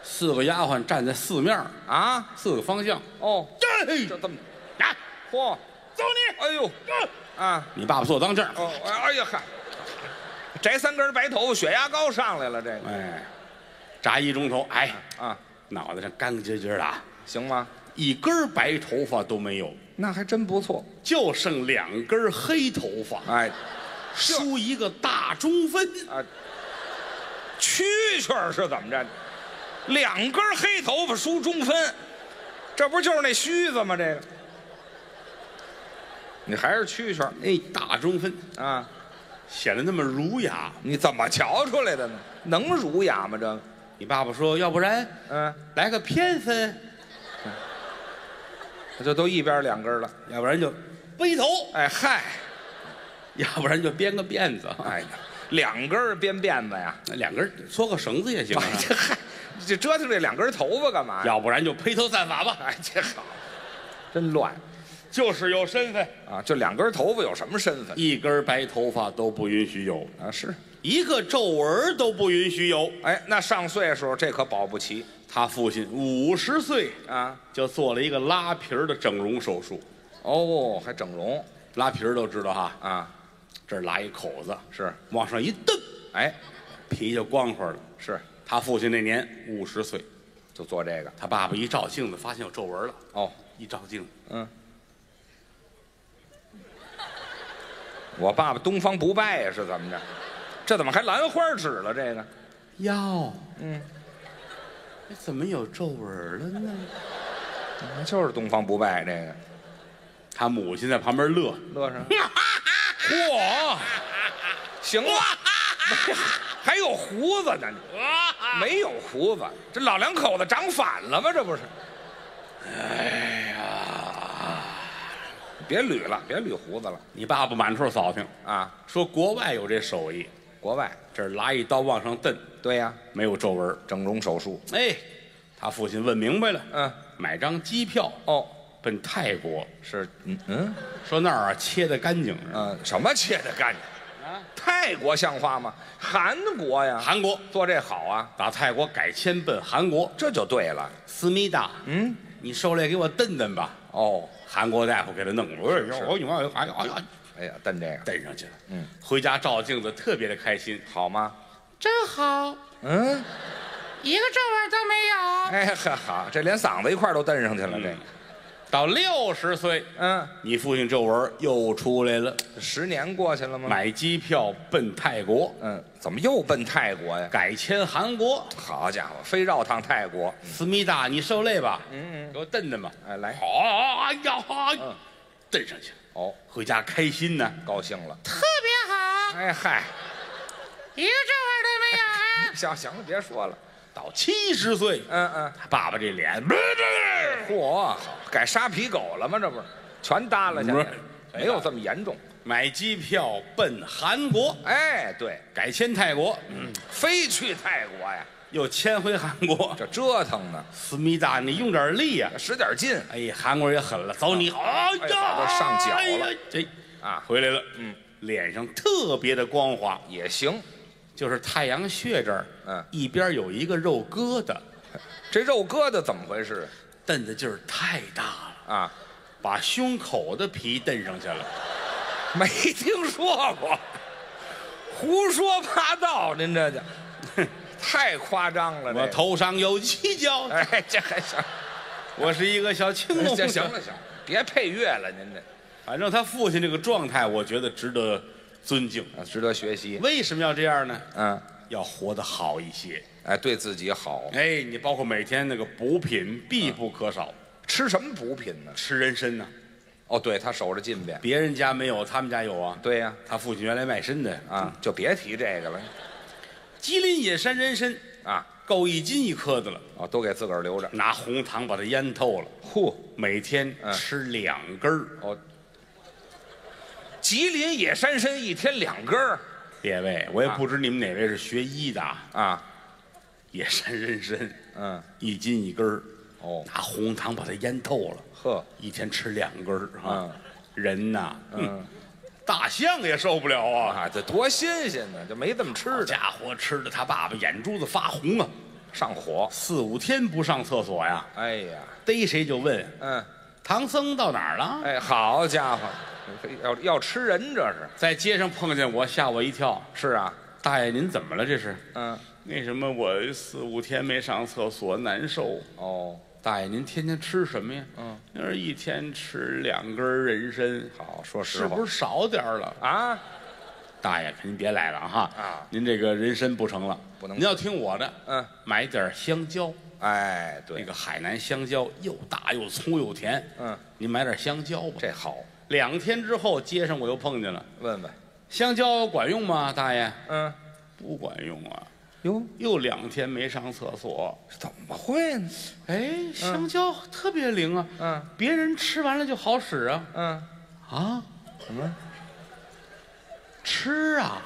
，4个丫鬟站在四面啊，4个方向。哦，就这么拿，嚯，走你！哎呦，啊，你爸爸坐当间儿。哦，哎呀嗨，摘3根白头发，血压高上来了，这个。哎，炸1钟头，哎啊，脑袋上干干净净的，行吗？一根白头发都没有。那还真不错，就剩2根黑头发，哎，梳一个大中分啊，蛐蛐是怎么着？2根黑头发梳中分，这不就是那须子吗？这个，你还是蛐蛐，哎，大中分啊，显得那么儒雅，你怎么瞧出来的呢？能儒雅吗？这，你爸爸说，要不然，嗯，来个偏分。就都一边2根了，要不然就背头，哎嗨，要不然就编个辫子，哎，2根编辫子呀，2根搓个绳子也行。这嗨，这折腾这2根头发干嘛？要不然就披头散发吧。哎，这好，真乱，就是有身份啊。这2根头发有什么身份？一根白头发都不允许有啊，是一个皱纹都不允许有。哎，那上岁数这可保不齐。他父亲50岁啊，就做了一个拉皮儿的整容手术。哦，还整容？拉皮儿都知道哈啊，这儿拉一口子，是往上一蹬，哎，皮就光滑了。是他父亲那年50岁，就做这个。他爸爸一照镜子，发现有皱纹了。哦，一照镜子，嗯，我爸爸东方不败呀，是怎么着？这怎么还兰花指了？这个，哟，嗯。怎么有皱纹了呢？就是东方不败这个。他母亲在旁边乐，乐上。嚯！行了，还有胡子呢？没有胡子，这老两口子长反了吗？这不是？哎呀！别捋了，别捋胡子了。你爸爸满处扫听啊，说国外有这手艺。国外这拉一刀往上蹬，对呀，没有皱纹，整容手术。哎，他父亲问明白了，嗯，买张机票哦，奔泰国是，嗯，说那儿啊切的干净，什么切的干净啊？泰国像话吗？韩国呀，韩国做这好啊，打泰国改签奔韩国，这就对了。思密达，嗯，你受累给我蹬蹬吧。哦，韩国大夫给他弄，哎呦，哎呦，哎呦，哎呦，哎呀，蹬这个，蹬上去了。嗯，回家照镜子特别的开心，好吗？真好。嗯，一个皱纹都没有。哎，呵，好，这连嗓子一块都蹬上去了。这个，到60岁，嗯，你父亲皱纹又出来了。10年过去了吗？买机票奔泰国。嗯，怎么又奔泰国呀？改签韩国。好家伙，非绕趟泰国。思密达，你受累吧。嗯嗯，给我蹬蹬吧。哎，来。好，哎呀，蹬上去。 哦，回家开心呢，高兴了，特别好。哎嗨，一个皱纹都没有啊！行行了，别说了。到70岁，嗯嗯，他爸爸这脸，嚯，改沙皮狗了吗？这不是全耷拉下来，没有这么严重。买机票奔韩国，哎，对，改签泰国，嗯，非去泰国呀，又迁回韩国，这折腾呢。思密达，你用点力呀，使点劲。哎，韩国也狠了，走你好。 哎呀，都上脚了，这啊回来了，嗯，脸上特别的光滑，也行，就是太阳穴这儿，嗯，一边有一个肉疙瘩，这肉疙瘩怎么回事？蹬的劲儿太大了啊，把胸口的皮蹬上去了，没听说过，胡说八道，您这就太夸张了。我头上有7角，哎，这还行，我是一个小青龙，行了行了。 别配乐了，您这，反正他父亲这个状态，我觉得值得尊敬，值得学习。为什么要这样呢？嗯，要活得好一些，哎，对自己好。哎，你包括每天那个补品必不可少。吃什么补品呢？吃人参呢。哦，对，他守着禁呗。别人家没有，他们家有啊。对呀，他父亲原来卖参的啊，就别提这个了。吉林野山人参啊。 够1斤1颗的了啊，都给自个儿留着，拿红糖把它腌透了。嚯，每天吃2根哦，吉林野山参一天2根。列位，我也不知你们哪位是学医的啊。野山人参，嗯，1斤1根哦，拿红糖把它腌透了。呵，一天吃2根啊，人呐，嗯。 大象也受不了啊！这多新鲜呢，就没这么吃的。家伙吃的他爸爸眼珠子发红啊，上火4-5天不上厕所呀。哎呀，逮谁就问，嗯，唐僧到哪儿了？哎，好家伙，要吃人这是！在街上碰见我，吓我一跳。是啊，大爷您怎么了？这是？嗯，那什么，我4-5天没上厕所，难受。哦，大爷您天天吃什么呀？嗯。 那是一天吃2根人参，好说实话，是不是少点了啊？大爷，您别来了哈！啊，您这个人参不成了，不能。您要听我的，嗯，买点香蕉，哎，对，那个海南香蕉又大又粗又甜，嗯，您买点香蕉吧，这好。2天之后，街上我又碰见了，问问香蕉管用吗，大爷？嗯，不管用啊。 哟，又2天没上厕所，怎么会呢？哎，香蕉特别灵啊！嗯，别人吃完了就好使啊！嗯，啊，什么？吃啊！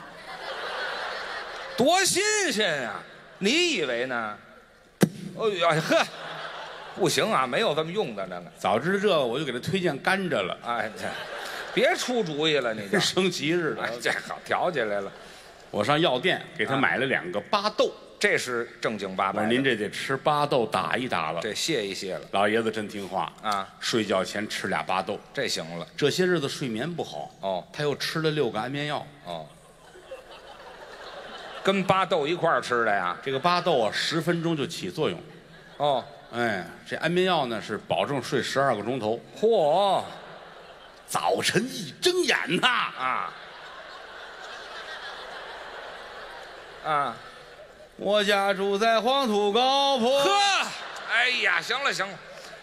多新鲜呀！你以为呢？哎呀呵，不行啊，没有这么用的那个。早知这我就给他推荐甘蔗了。哎，别出主意了，你这升旗似的。哎，这好挑起来了。 我上药店给他买了2个巴豆，这是正经八百。我说您这得吃巴豆打一打了，这歇一歇了。老爷子真听话啊，睡觉前吃2巴豆，这行了。这些日子睡眠不好哦，他又吃了6个安眠药哦，跟巴豆一块儿吃的呀。这个巴豆啊，10分钟就起作用，哦，哎，这安眠药呢是保证睡12个钟头。嚯，早晨一睁眼呐啊！ 啊，我家住在黄土高坡。呵，哎呀，行了行了，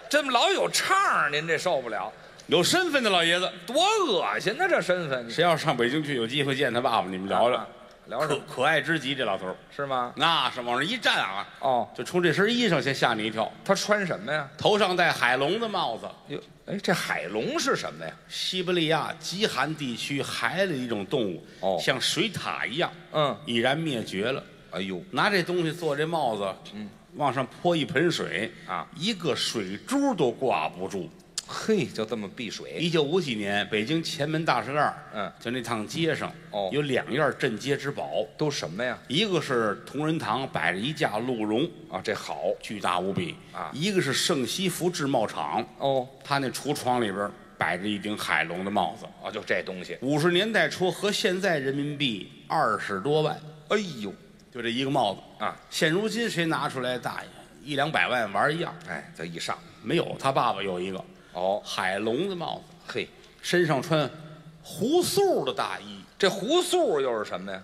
这么老有唱，您这受不了。有身份的老爷子，多恶心呢！这身份，谁要上北京去，有机会见他爸爸，你们聊聊，聊什么？可爱之极，这老头是吗？那是往上一站啊，哦，就冲这身衣裳先吓你一跳。他穿什么呀？头上戴海龙的帽子。哟，哎，这海龙是什么呀？西伯利亚极寒地区海里一种动物，哦，像水獭一样，嗯，已然灭绝了。哎呦，拿这东西做这帽子，嗯，往上泼一盆水啊，一个水珠都挂不住。 嘿，就这么避水。1950年，北京前门大栅栏，嗯，就那趟街上，哦，有2样镇街之宝，都什么呀？一个是同仁堂摆着一架鹿茸啊，这好，巨大无比啊；一个是盛西福制帽厂，哦，他那橱窗里边摆着一顶海龙的帽子。啊，就这东西，50年代初和现在人民币20多万，哎呦，就这一个帽子啊！现如今谁拿出来，大爷100-200万玩一样，哎，这一上没有。他爸爸有一个哦，海龙的帽子，嘿，身上穿狐素的大衣。这狐素又是什么呀？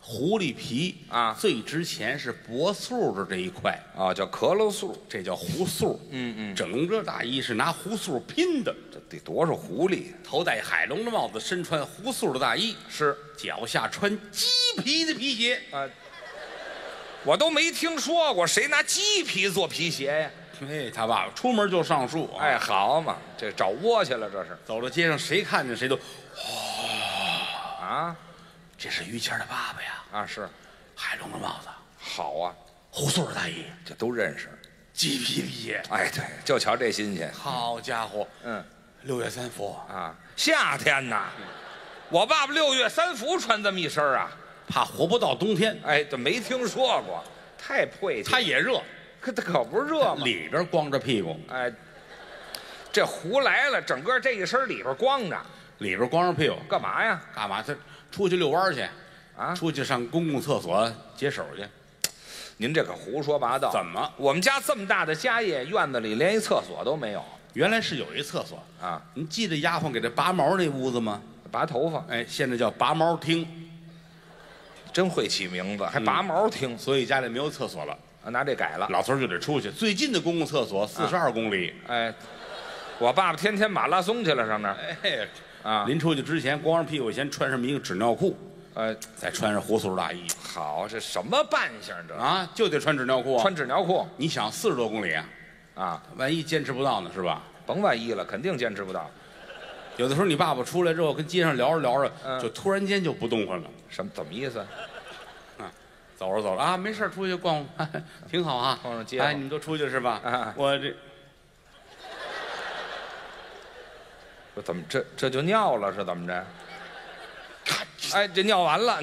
狐狸皮啊，最值钱是脖素的这一块啊，叫咳啰素，这叫狐素。嗯嗯，整个大衣是拿狐素拼的，这得多少狐狸？头戴海龙的帽子，身穿狐素的大衣，是脚下穿鸡皮的皮鞋啊。我都没听说过谁拿鸡皮做皮鞋呀？哎，他爸爸出门就上树，哎，好嘛，这找窝去了，这是走到街上谁看见谁都，哇啊！这是于谦的爸爸呀！啊，是，海龙的帽子，好啊，胡素的大衣，这都认识，鸡皮皮鞋，哎，对，就瞧这新鲜。好家伙，嗯，6月3伏啊，夏天呐，我爸爸6月3伏穿这么一身啊，怕活不到冬天。哎，这没听说过，太晦气。他也热，可不是热吗？里边光着屁股。哎，这胡来了，整个这一身里边光着，里边光着屁股，干嘛呀？干嘛？他出去遛弯去，啊，出去上公共厕所解手去。您这可胡说八道！怎么？我们家这么大的家业，院子里连一厕所都没有。原来是有一厕所啊！你记得丫鬟给这拔毛那屋子吗？拔头发。哎，现在叫拔毛厅。真会起名字，还拔毛厅。嗯，所以家里没有厕所了，啊，拿这改了。老头就得出去，最近的公共厕所42公里。哎，我爸爸天天马拉松去了上那儿。哎啊！临出去之前，光着屁股先穿上一个纸尿裤，再穿上胡素大衣。好，这什么扮相这啊？就得穿纸尿裤啊！穿纸尿裤，你想40多公里啊，啊，万一坚持不到呢，是吧？甭万一了，肯定坚持不到。有的时候你爸爸出来之后，跟街上聊着聊着，就突然间就不动换了。什么？怎么意思？啊，走着走着啊，没事出去逛逛，挺好啊，逛逛街。哎，你们都出去是吧？啊，我这。怎么这就尿了是怎么着？哎，这尿完了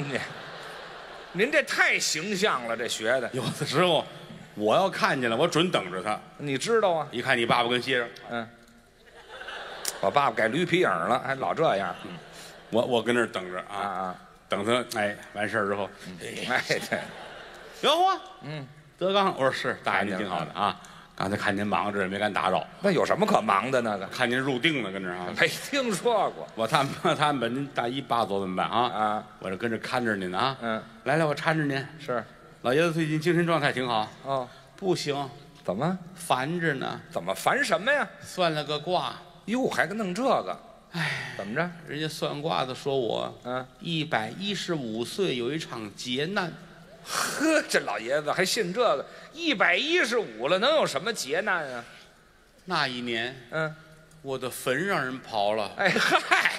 您这太形象了，这学的。有的时候我要看见了，我准等着他。你知道啊？一看你爸爸跟街上，嗯，我爸爸改驴皮影了，还老这样。嗯，我跟那儿等着啊，等他哎完事儿之后，哎对，刘欢，嗯，德刚，我说是，大爷您挺好的啊。刚才看您忙着，也没敢打扰。那有什么可忙的呢？看您入定了，跟这啊，没听说过。他们把您大衣扒走怎么办啊？啊，我这跟着看着您啊。嗯，来，我搀着您。是，老爷子最近精神状态挺好。哦，不行，怎么烦着呢？怎么烦什么呀？算了个卦，哟，还弄这个？哎，怎么着？人家算卦的说我，嗯，115岁有一场劫难。呵，这老爷子还信这个？115了，能有什么劫难啊？那一年，嗯，我的坟让人刨了。哎嗨，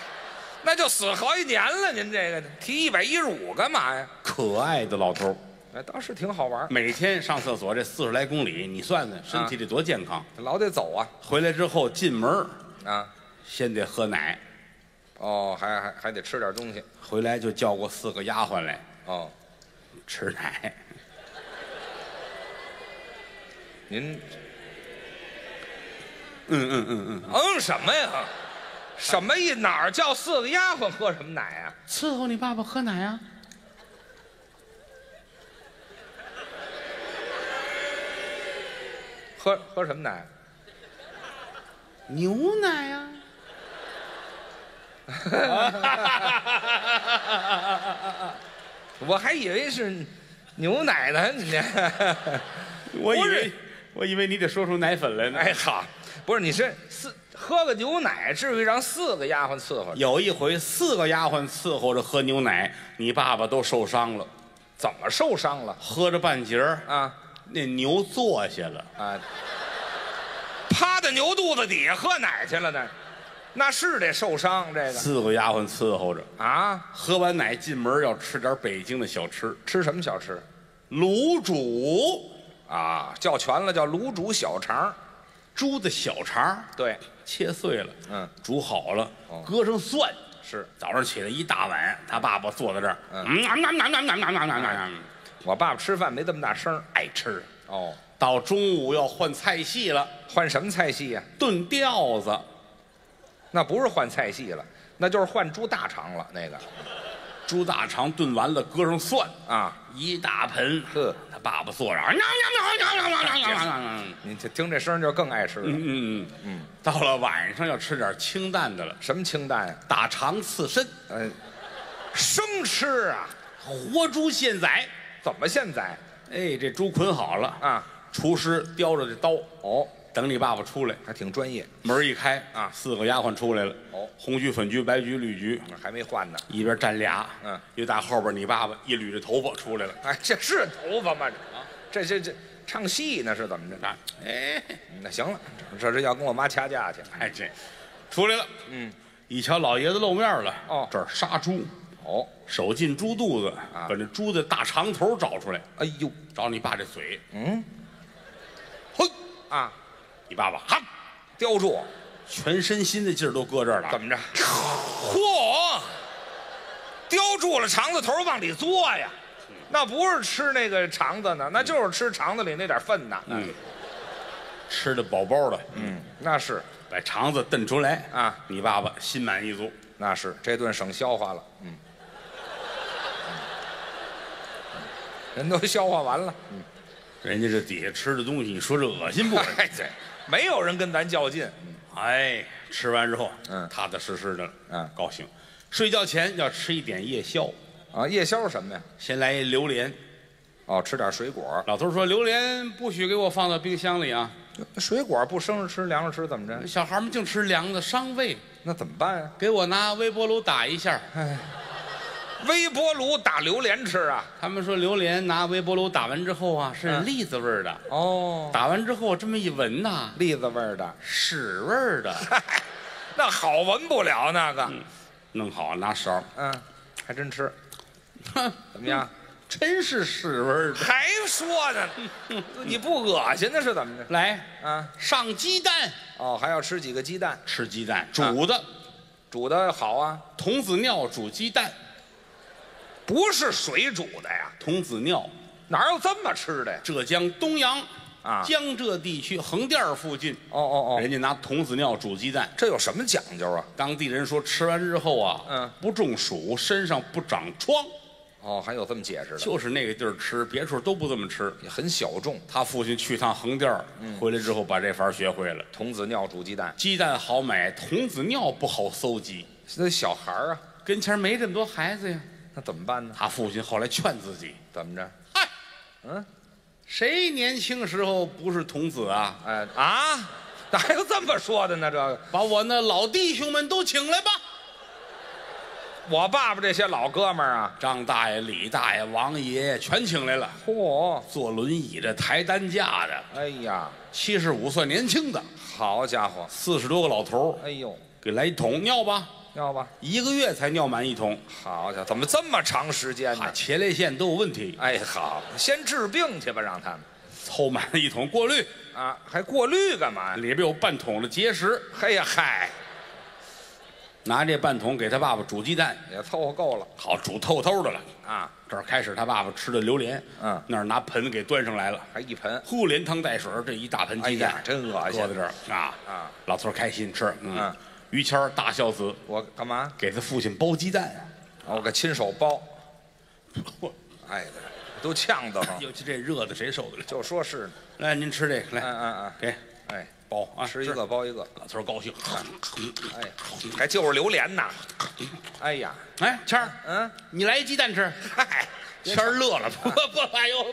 那就死好几年了。您这个提115干嘛呀？可爱的老头，哎，倒是挺好玩。每天上厕所这40来公里，你算算身体得多健康，老得走啊。回来之后进门啊，先得喝奶，哦，还得吃点东西。回来就叫过4个丫鬟来，哦。吃奶，您，嗯什么呀？什么意？哪儿叫4个丫鬟喝什么奶啊？伺候你爸爸喝奶啊？喝什么奶？牛奶啊！我还以为是牛奶呢，我以为你得说出奶粉来呢。哎，好，不是你是喝个牛奶，至于让4个丫鬟伺候？有一回4个丫鬟伺候着喝牛奶，你爸爸都受伤了。怎么受伤了？喝着半截儿啊，那牛坐下了啊，趴在牛肚子底下喝奶去了呢。那是得受伤，这个4个丫鬟伺候着啊。喝完奶进门要吃点北京的小吃，吃什么小吃？卤煮啊，叫全了，叫卤煮小肠，猪的小肠，对，切碎了，嗯，煮好了，搁上蒜，是。早上起来一大碗，他爸爸坐在这儿，嗯，我爸爸吃饭没这么大声，爱吃哦。到中午要换菜系了，换什么菜系呀？炖吊子。那不是换菜系了，那就是换猪大肠了。那个猪大肠炖完了，搁上蒜啊，一大盆。呵，他爸爸坐着，你听这声就更爱吃了。到了晚上要吃点清淡的了。什么清淡呀？大肠刺身。嗯，生吃啊，活猪现宰。怎么现宰？哎，这猪捆好了啊，厨师叼着这刀哦。 等你爸爸出来，还挺专业。门一开啊，四个丫鬟出来了。哦，红菊、粉菊、白菊、绿菊，还没换呢。一边站俩，嗯，又打后边你爸爸一捋着头发出来了。哎，这是头发吗？这唱戏呢是怎么着？哎，那行了，这是要跟我妈掐架去。哎，这出来了，嗯，一瞧老爷子露面了。哦，这儿杀猪。哦，手进猪肚子，把这猪的大肠头找出来。哎呦，找你爸这嘴。嗯，嘿啊。 你爸爸哈，叼住，全身心的劲儿都搁这儿了。怎么着？嚯！叼住了肠子头往里嘬呀，那不是吃那个肠子呢，那就是吃肠子里那点粪呢。嗯，吃的饱饱的。嗯，那是把肠子蹬出来啊，你爸爸心满意足。那是这顿省消化了。嗯，人都消化完了。嗯，人家这底下吃的东西，你说这恶心不恶心？ 没有人跟咱较劲，哎，吃完之后，嗯，踏踏实实的，嗯，高兴。睡觉前要吃一点夜宵，啊，夜宵什么呀？先来一榴莲，哦，吃点水果。老头说榴莲不许给我放到冰箱里啊，水果不生着吃，凉着吃怎么着？小孩们净吃凉的，伤胃。那怎么办呀？给我拿微波炉打一下。哎，微波炉打榴莲吃啊？他们说榴莲拿微波炉打完之后啊，是栗子味儿的哦。打完之后这么一闻呐，栗子味儿的，屎味儿的，那好闻不了那个。弄好拿勺，嗯，还真吃，怎么样？真是屎味儿的。还说呢，你不恶心那是怎么着？来啊，上鸡蛋哦，还要吃几个鸡蛋？吃鸡蛋，煮的，煮的好啊，童子尿煮鸡蛋。 不是水煮的呀，童子尿哪有这么吃的呀？浙江东阳啊，江浙地区横店附近，哦哦哦，人家拿童子尿煮鸡蛋，这有什么讲究啊？当地人说吃完之后啊，嗯，不中暑，身上不长疮。哦，还有这么解释的？就是那个地儿吃，别处都不这么吃，也很小众。他父亲去趟横店，回来之后把这法学会了。童子尿煮鸡蛋，鸡蛋好买，童子尿不好搜集。那小孩啊，跟前没这么多孩子呀。 那怎么办呢？他父亲后来劝自己，怎么着？嗨，嗯，谁年轻时候不是童子啊？哎啊，哪有这么说的呢？这个，把我那老弟兄们都请来吧。我爸爸这些老哥们儿啊，张大爷、李大爷、王爷爷全请来了。嚯，坐轮椅的、抬担架的，哎呀，75算年轻的。好家伙，40多个老头儿，哎呦，给来一桶尿吧。 尿吧，一个月才尿满一桶。好家伙，怎么这么长时间呢？前列腺都有问题。哎，好，先治病去吧，让他们凑满了一桶过滤啊，还过滤干嘛呀？里边有半桶的结石。嘿呀嗨，拿这半桶给他爸爸煮鸡蛋，也凑合够了。好，煮透透的了啊。这儿开始他爸爸吃的榴莲，嗯，那儿拿盆给端上来了，还一盆，呼连汤带水，这一大盆鸡蛋，哎呀，真恶心。搁在这儿啊啊，老头开心吃，嗯。 于谦儿大孝子，我干嘛给他父亲包鸡蛋呀？我给亲手包，嚯！哎，都呛得慌。尤其这热的，谁受得了？就说是呢。来，您吃这个，来，给，哎，包啊，吃一个包一个。老头高兴，哎，还就是榴莲呐。哎呀，哎，谦儿，嗯，你来一鸡蛋吃。嗨，谦儿乐了，不，哎呦，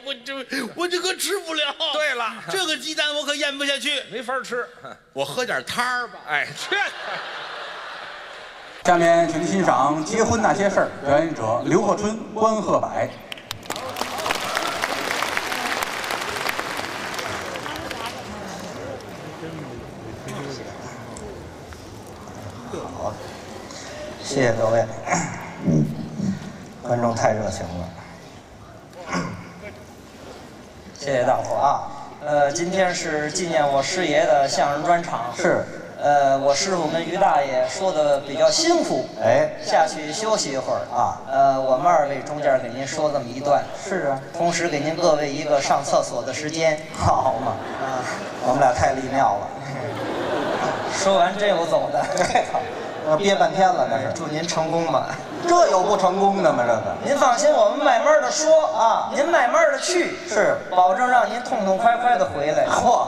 我这个吃不了。对了，这个鸡蛋我可咽不下去，没法吃。 我喝点汤儿吧，哎，去。下面请您欣赏《结婚那些事儿》，表演者刘鹤春、关鹤柏。好，谢谢各位，观众太热情了，谢谢大伙啊。 今天是纪念我师爷的相声专场。是。我师傅跟于大爷说的比较辛苦，哎，下去休息一会儿啊。我们二位中间给您说这么一段。是啊。同时给您各位一个上厕所的时间，好嘛？啊，我们俩太利尿了。说完这我走的，我憋半天了，那是祝您成功吧。这有不成功的吗？这个您放心，我们慢慢的说啊，您慢慢的去，是保证让您痛痛快快的回来。嚯！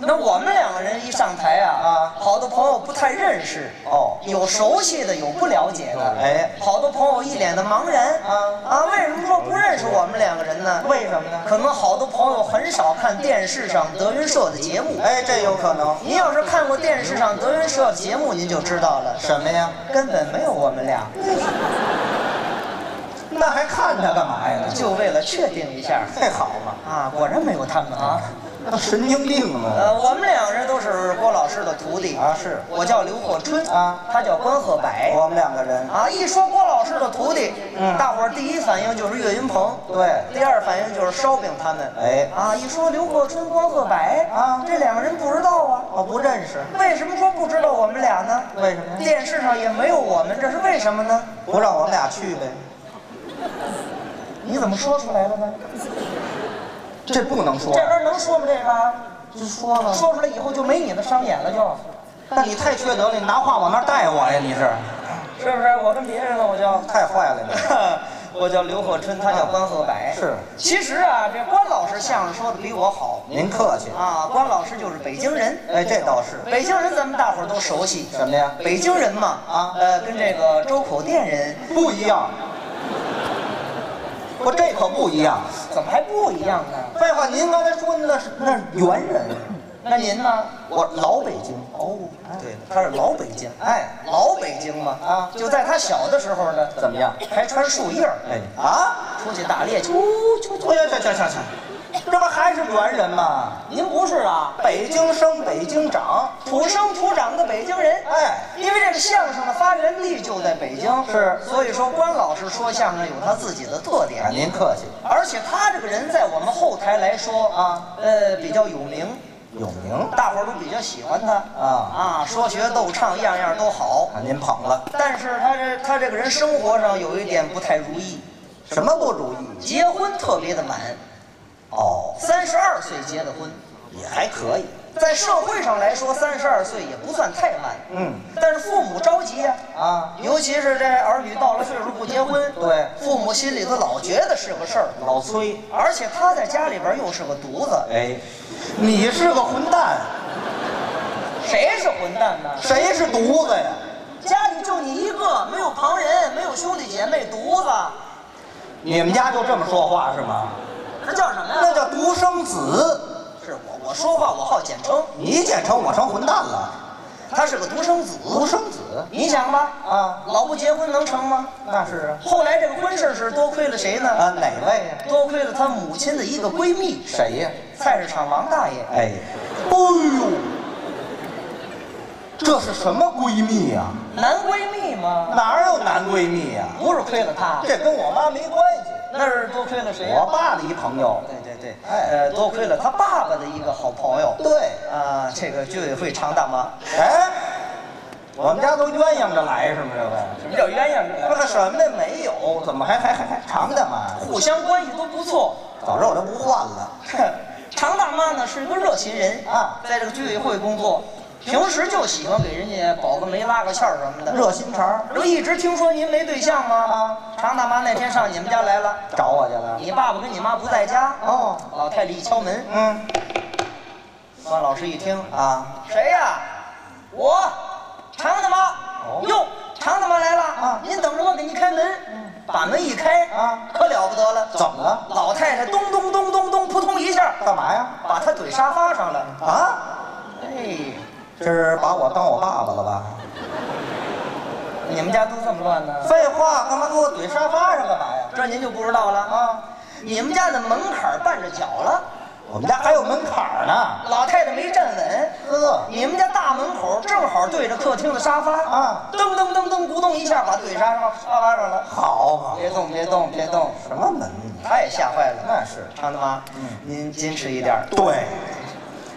那我们两个人一上台啊，好多朋友不太认识哦，有熟悉的，有不了解的，哎，好多朋友一脸的茫然啊！为什么说不认识我们两个人呢？为什么呢？可能好多朋友很少看电视上德云社的节目，哎，这有可能。您要是看过电视上德云社的节目，您就知道了什么呀？根本没有我们俩。那还看他干嘛呀？就为了确定一下，这好嘛？啊，果然没有他们啊。 神经病啊！我们两个人都是郭老师的徒弟啊，是我叫刘鹤春啊，他叫关鹤柏，我们两个人啊，一说郭老师的徒弟，大伙儿第一反应就是岳云鹏，对，第二反应就是烧饼他们，哎，啊，一说刘鹤春、关鹤柏啊，这两个人不知道啊，我不认识，为什么说不知道我们俩呢？为什么？电视上也没有我们，这是为什么呢？不让我们俩去呗？你怎么说出来了呢？ 这不能说，这边能说吗？这个就说了，说出来以后就没你的商演了，就。那你太缺德了，你拿话往那儿带我呀？你是，是不是？我跟别人了，我就太坏了，你。我叫刘鹤春，他叫关鹤柏。是。其实啊，这关老师相声说的比我好。您客气啊，关老师就是北京人。哎，这倒是。北京人咱们大伙儿都熟悉。什么呀？北京人嘛，啊，跟这个周口店人不一样。 不，这可不一样。怎么还不一样呢？废话，您刚才说那是猿人，那您呢？我老北京哦，对，他是老北京，哎，老北京嘛啊，就在他小的时候呢，怎么样？还穿树叶儿，哎啊，出去打猎去，哎呀，去。 这不还是猿人吗？您不是啊，北京生北京长，土生土长的北京人。哎，因为这个相声的发源地就在北京，是，所以说关老师说相声有他自己的特点。啊，您客气。而且他这个人在我们后台来说啊，比较有名。 有名，大伙儿都比较喜欢他啊说学逗唱样样都好。啊，您捧了。但是他这个人生活上有一点不太如意。什么不如意？结婚特别的晚。 哦，32岁结的婚，也还可以。在社会上来说，32岁也不算太晚。嗯，但是父母着急呀，啊，尤其是这儿女到了岁数不结婚，对，父母心里头老觉得是个事儿，老催。而且他在家里边又是个犊子。哎，你是个混蛋，谁是混蛋呢？谁是犊子呀？家里就你一个，没有旁人，没有兄弟姐妹，犊子。你们家就这么说话是吗？ 那叫什么呀？那叫独生子。是我说话我好简称，你简称我成混蛋了。他是个独生子。独生子，你想吧，啊，老不结婚能成吗？那是。后来这个婚事是多亏了谁呢？啊，哪位呀？多亏了他母亲的一个闺蜜。谁呀？菜市场王大爷。哎，哎呦，这是什么闺蜜呀？男闺蜜吗？哪有男闺蜜呀？不是亏了他，这跟我妈没关系。 那是多亏了谁？我爸的一朋友。对对对，哎，多亏了他爸爸的一个好朋友。对，啊，这个居委会常大妈。哎，我们家都鸳鸯着来，是吗？这个什么叫鸳鸯着来？那什么的没有，怎么还常大妈？互相关系都不错。早知道我就不换了。常大妈呢是一个热心人啊，在这个居委会工作。 平时就喜欢给人家保个媒、拉个线什么的，热心肠。我一直听说您没对象吗？啊，常大妈那天上你们家来了，找我去了。你爸爸跟你妈不在家哦，老太太一敲门，嗯，关老师一听啊，谁呀？我，常大妈。哟，常大妈来了啊，您等着我给您开门。把门一开啊，可了不得了，怎么了？老太太咚咚咚咚咚，扑通一下，干嘛呀？把她怼沙发上了啊！哎。 这是把我当我爸爸了吧？你们家都这么乱呢？废话，干嘛给我怼沙发上干嘛呀？这您就不知道了啊！你们家的门槛绊着脚了。我们家还有门槛呢。老太太没站稳。你们家大门口正好对着客厅的沙发啊，噔噔噔噔，咕咚一下把怼沙发上了。好嘛，别动别动别动！什么门？他也吓坏了。那是常大妈，您矜持一点。对，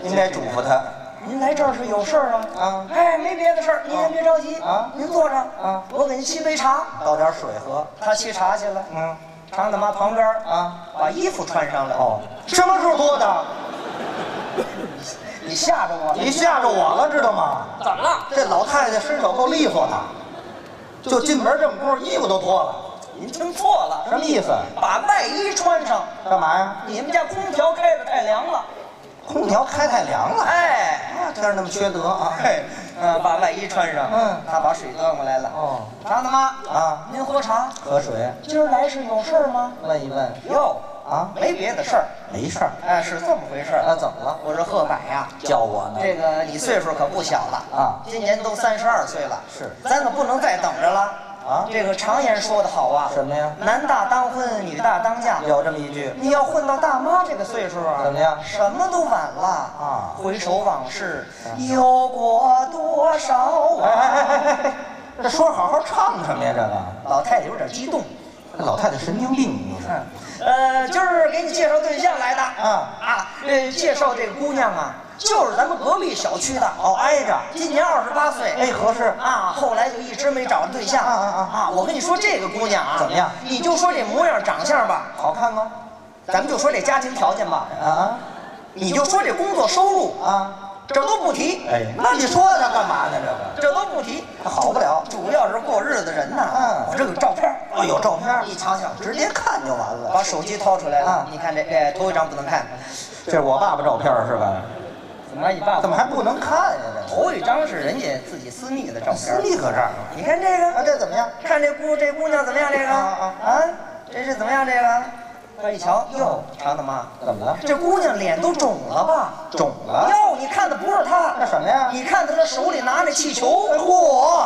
应该嘱咐他。 您来这儿是有事儿啊？啊，哎，没别的事儿，您先别着急啊。您坐着啊，我给您沏杯茶，倒点水喝。他沏茶去了。嗯，常大妈旁边啊，把衣服穿上了。哦，什么事多的？你吓着我了，你吓着我了，知道吗？怎么了？这老太太身手够利索的，就进门这么功夫，衣服都脱了。您听错了，什么意思？把外衣穿上，干嘛呀？你们家空调开的太凉了。 空调开太凉了，哎，天儿那么缺德啊！把外衣穿上，他把水端过来了。哦，张大妈啊，您喝茶喝水。今儿来是有事儿吗？问一问。哟啊，没别的事儿，没事儿。哎，是这么回事儿啊？怎么了？我说贺柏呀，叫我呢。这个你岁数可不小了啊，今年都32岁了。是，咱可不能再等着了。 啊，这个常言说的好啊，什么呀？男大当婚，女大当嫁，有这么一句。你要混到大妈这个岁数啊，怎么样？什么都晚了啊！回首往事，有过多少啊？哎，这说好好唱什么呀？这个老太太有点激动，老太太神经病，你说。今儿给你介绍对象来的啊，介绍这个姑娘啊。 就是咱们隔壁小区的哦，挨着，今年28岁，哎，合适啊。后来就一直没找着对象啊！我跟你说，这个姑娘啊，怎么样？你就说这模样、长相吧，好看吗？咱们就说这家庭条件吧，啊，你就说这工作收入啊，这都不提。哎，那你说他干嘛呢？这个这都不提，他好不了。主要是过日子人呐。嗯，我这个照片，哦，有照片，你瞧瞧，直接看就完了。把手机掏出来了，你看这头一张不能看，这是我爸爸照片是吧？ 怎么还不能看呀？头一张是人家自己私密的照片，私密搁这儿。你看这个啊，这怎么样？看这姑娘怎么样？这个啊，这是怎么样？这个，快一瞧，哟，常大妈，怎么了？这姑娘脸都肿了吧？肿了。哟，你看的不是她，那什么呀？你看她手里拿那气球，嚯，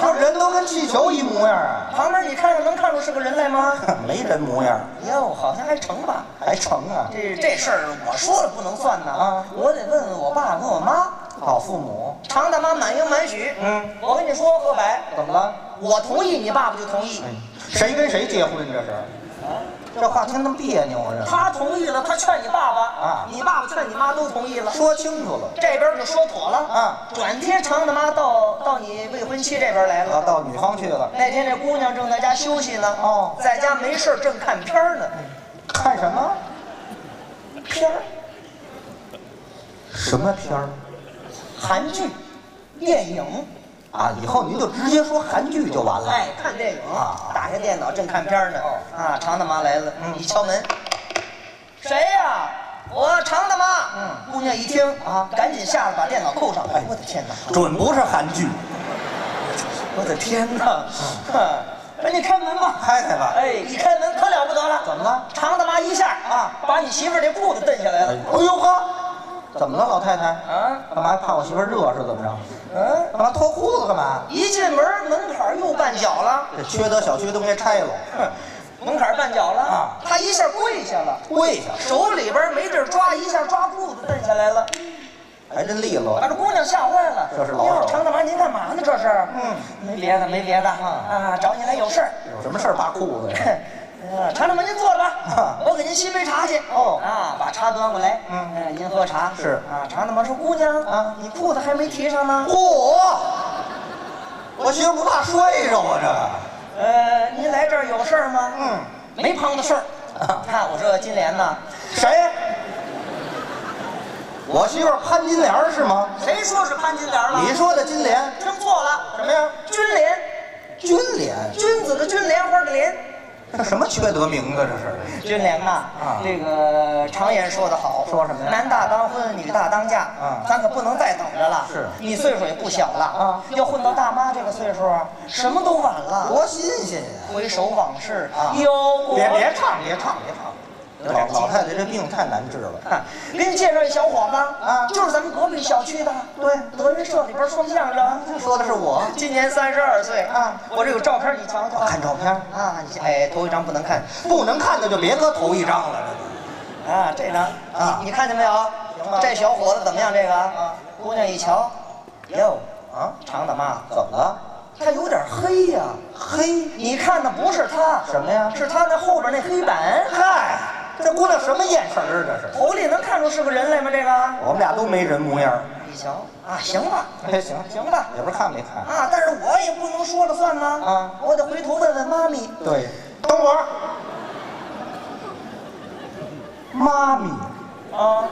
她人都跟气球一模样啊。旁边你看看，能看出是个人来吗？没人模样。哟，好像还成吧。 还成啊！这事儿我说了不能算呐啊！我得问问我爸跟我妈，老父母。常大妈满应满许，我跟你说，贺柏，怎么了？我同意，你爸爸就同意。谁跟谁结婚这是？啊，这话听那么别扭啊！他同意了，他劝你爸爸啊，你爸爸劝你妈都同意了，说清楚了，这边就说妥了啊。转天常大妈到你未婚妻这边来了，到女方去了。那天这姑娘正在家休息呢，哦，在家没事正看片呢。 看什么片儿？什么片儿？韩剧、电影啊！以后您就直接说韩剧就完了。哎，看电影啊！打开电脑正看片呢。啊，常大妈来了，一敲门，谁呀？我常大妈。姑娘一听啊，赶紧吓得把电脑扣上。哎，我的天哪！准不是韩剧。我的天哪！ 哎，你开门吧，开开吧！哎，一开门可了不得了，怎么了？常大妈一下啊，把你媳妇这裤子蹬下来了。哎呦呵，怎么了，老太太？啊，干嘛怕我媳妇热是怎么着？嗯，干嘛脱裤子干嘛？一进门门槛又绊脚了，这缺德小区都该拆了。门槛绊脚了啊，她一下跪下了，跪下，手里边没地儿抓，一下抓裤子蹬下来了。 还真利落，把这姑娘吓坏了。这是老手。常大妈，您干嘛呢？这是？没别的，没别的啊，找你来有事儿。有什么事儿扒裤子呀？常大妈，您坐着吧，我给您沏杯茶去。哦，啊，把茶端过来。您喝茶。是啊，常大妈说：“姑娘啊，你裤子还没提上呢。”嚯！我媳妇不怕摔着我这。您来这儿有事儿吗？没旁的事儿。看我这金莲呢？谁？ 我媳妇潘金莲是吗？谁说是潘金莲了？你说的金莲，听错了。什么呀？君莲，君莲，君子的君，莲花的莲。这什么缺德名字？这是君莲呐！啊，这个常言说的好，说什么呀？男大当婚，女大当嫁。啊，咱可不能再等着了。是，你岁数也不小了啊，要混到大妈这个岁数，什么都晚了，多新鲜呀！回首往事啊，有别唱，别唱，别唱。 老太太这病太难治了。给你介绍一小伙子啊，就是咱们隔壁小区的，对，德云社里边说相声。说的是我，今年32岁啊。我这有照片，你瞧瞧。看照片啊，哎，头一张不能看，不能看的就别搁头一张了。啊，这张啊，你看见没有？这小伙子怎么样？这个啊，姑娘一瞧，哟啊，常大妈怎么了？ 他有点黑呀，黑！你看的不是他，什么呀？是他那后边那黑板。嗨，这姑娘什么眼神儿？这是头里能看出是个人来吗？这个我们俩都没人模样。你瞧啊，行吧，哎，行吧，也不是看没看啊，但是我也不能说了算吗？啊，我得回头问问妈咪。对，等会儿，妈咪啊，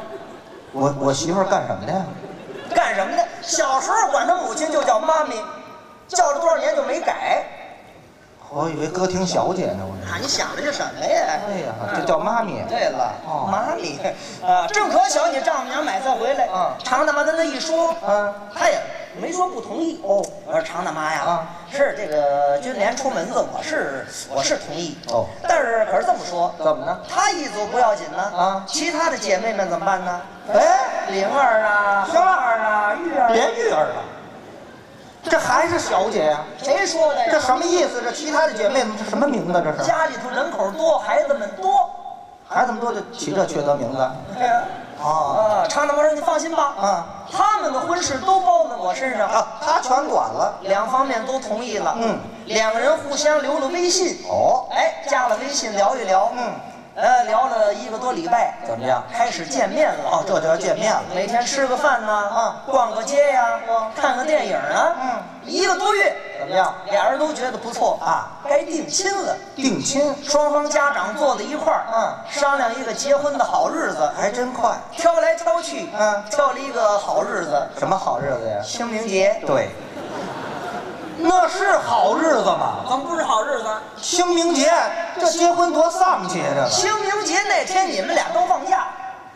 我媳妇儿干什么的呀？干什么的？小时候管她母亲就叫妈咪，叫了多少年就没改。我以为歌厅小姐呢，我。啊，你想的是什么呀？哎呀，这叫妈咪。对了，妈咪啊，正可小姐丈母娘买菜回来，常大妈跟她一说，她也没说不同意。哦，我说常大妈呀，是这个军联出门子，我是同意。哦，但是可是这么说，怎么呢？她一族不要紧呢，啊，其他的姐妹们怎么办呢？哎，灵儿啊，花儿啊，玉儿，别玉儿了。 这还是小姐呀？谁说的呀？这什么意思？这其他的姐妹这什么名字？这是家里头人口多，孩子们多，孩子们多就起这缺德名字。对呀。啊，常大妈说：“你放心吧，啊，他们的婚事都包在我身上啊，他全管了，两方面都同意了。嗯，两个人互相留了微信。哦，哎，加了微信聊一聊。嗯，聊了1个多礼拜，怎么样？开始见面了。哦，这就要见面了。每天吃个饭呢，啊，逛个街呀，看个电影啊。嗯。” 1个多月，怎么样？俩人都觉得不错啊，该定亲了。定亲，双方家长坐在一块儿，商量一个结婚的好日子，还真快，挑来挑去，挑了一个好日子。什么好日子呀？清明节。对，那是好日子吗？怎么不是好日子？清明节，这结婚多丧气啊！这个清明节那天你们俩都放假，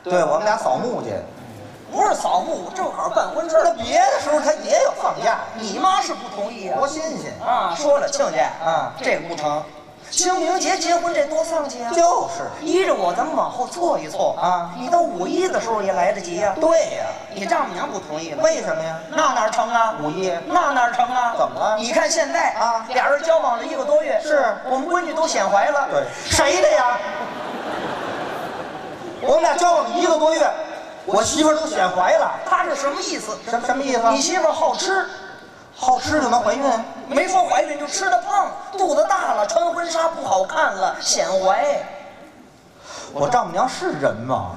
对我们俩扫墓去。 不是扫墓，正好办婚事。那别的时候他也有放假，你妈是不同意啊，多新鲜啊！说了，亲家啊，这个不成，清明节结婚这多丧气啊！就是，依着我，咱们往后错一错啊！你到5.1的时候也来得及呀。对呀，你丈母娘不同意了，为什么呀？那哪成啊？5.1，那哪成啊？怎么了？你看现在啊，俩人交往了1个多月，是我们闺女都显怀了。对，谁的呀？我们俩交往1个多月。 我媳妇儿都显怀了，她是什么意思？什么意思？你媳妇儿好吃，好吃就能怀孕？没说怀孕，就吃的胖，肚子大了，穿婚纱不好看了，显怀。我丈母娘是人吗？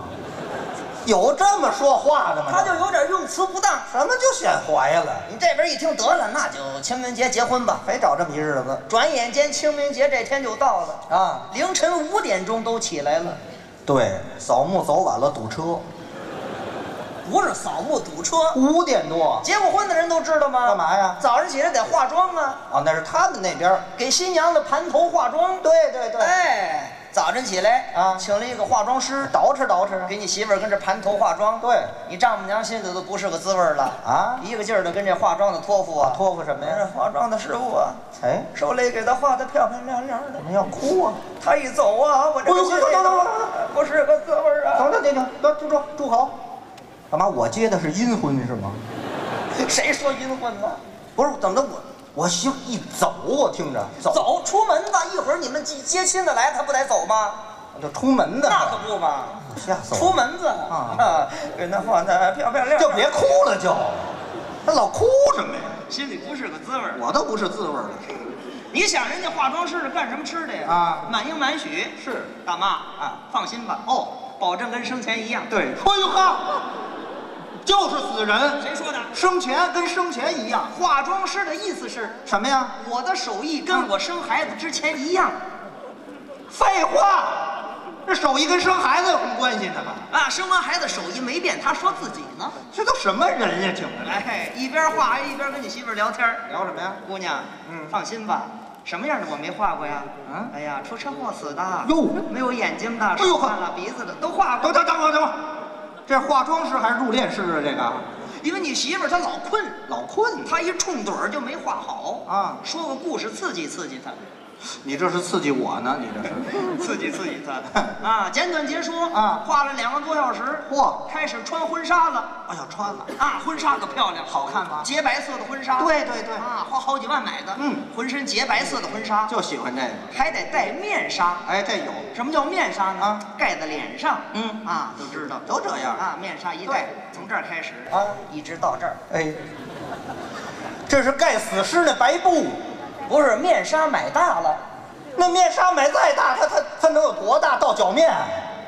有这么说话的吗？她就有点用词不当，什么就显怀了？你这边一听得了，那就清明节结婚吧，非找这么一日子。转眼间清明节这天就到了啊，凌晨5点钟都起来了。对，扫墓走晚了，堵车。 不是扫墓堵车，5点多结过婚的人都知道吗？干嘛呀？早上起来得化妆啊！哦，那是他们那边给新娘子盘头化妆。对对对，哎，早晨起来啊，请了一个化妆师捯饬捯饬，给你媳妇儿跟这盘头化妆。对，你丈母娘心里都不是个滋味了啊！一个劲儿的跟这化妆的托付啊，托付什么呀？化妆的师傅啊，哎，手里给她画的漂漂亮亮的，你要哭啊！她一走啊，我这不是个滋味啊！等等等等，都住住口！ 干嘛？我接的是阴婚是吗？谁说阴婚呢？不是，怎么的？我媳妇一走，我听着走出门吧，一会儿你们接亲的来，他不得走吗？这出门的那可不嘛，吓死我！出门子啊，给那画的漂漂亮，就别哭了，就他老哭什么呀？心里不是个滋味儿，我都不是滋味儿了。你想人家化妆师是干什么吃的呀？啊，满应满许是大妈啊，放心吧，哦，保证跟生前一样。对，哎呦哈。 就是死人，谁说的？生前跟生前一样。化妆师的意思是什么呀？我的手艺跟我生孩子之前一样。废话，这手艺跟生孩子有什么关系呢？啊，生完孩子手艺没变，他说自己呢。这都什么人呀？请问，哎，一边画一边跟你媳妇聊天，聊什么呀？姑娘，放心吧，什么样的我没画过呀？啊，哎呀，出车祸死的，哟，没有眼睛的，手断了鼻子的都画过。等会儿。 这化妆师还是入殓师啊？这个，因为你媳妇儿她老困，她一冲盹儿就没画好啊。说个故事刺激刺激她。你这是刺激我呢？你这是刺激刺激她啊！简短截说啊，画了2个多小时。嚯，开始穿婚纱了。哎呀，穿了啊，婚纱可漂亮，好看吗？洁白色的婚纱。对对对啊，花好几万买的。嗯，浑身洁白色的婚纱，就喜欢这个。还得戴面纱。哎，这有。 什么叫面纱呢？啊，盖在脸上，啊，都知道，都这样啊。面纱一戴，从这儿开始啊，一直到这儿。哎，这是盖死尸的白布，不是面纱买大了，那面纱买再大，它能有多大？到脚面，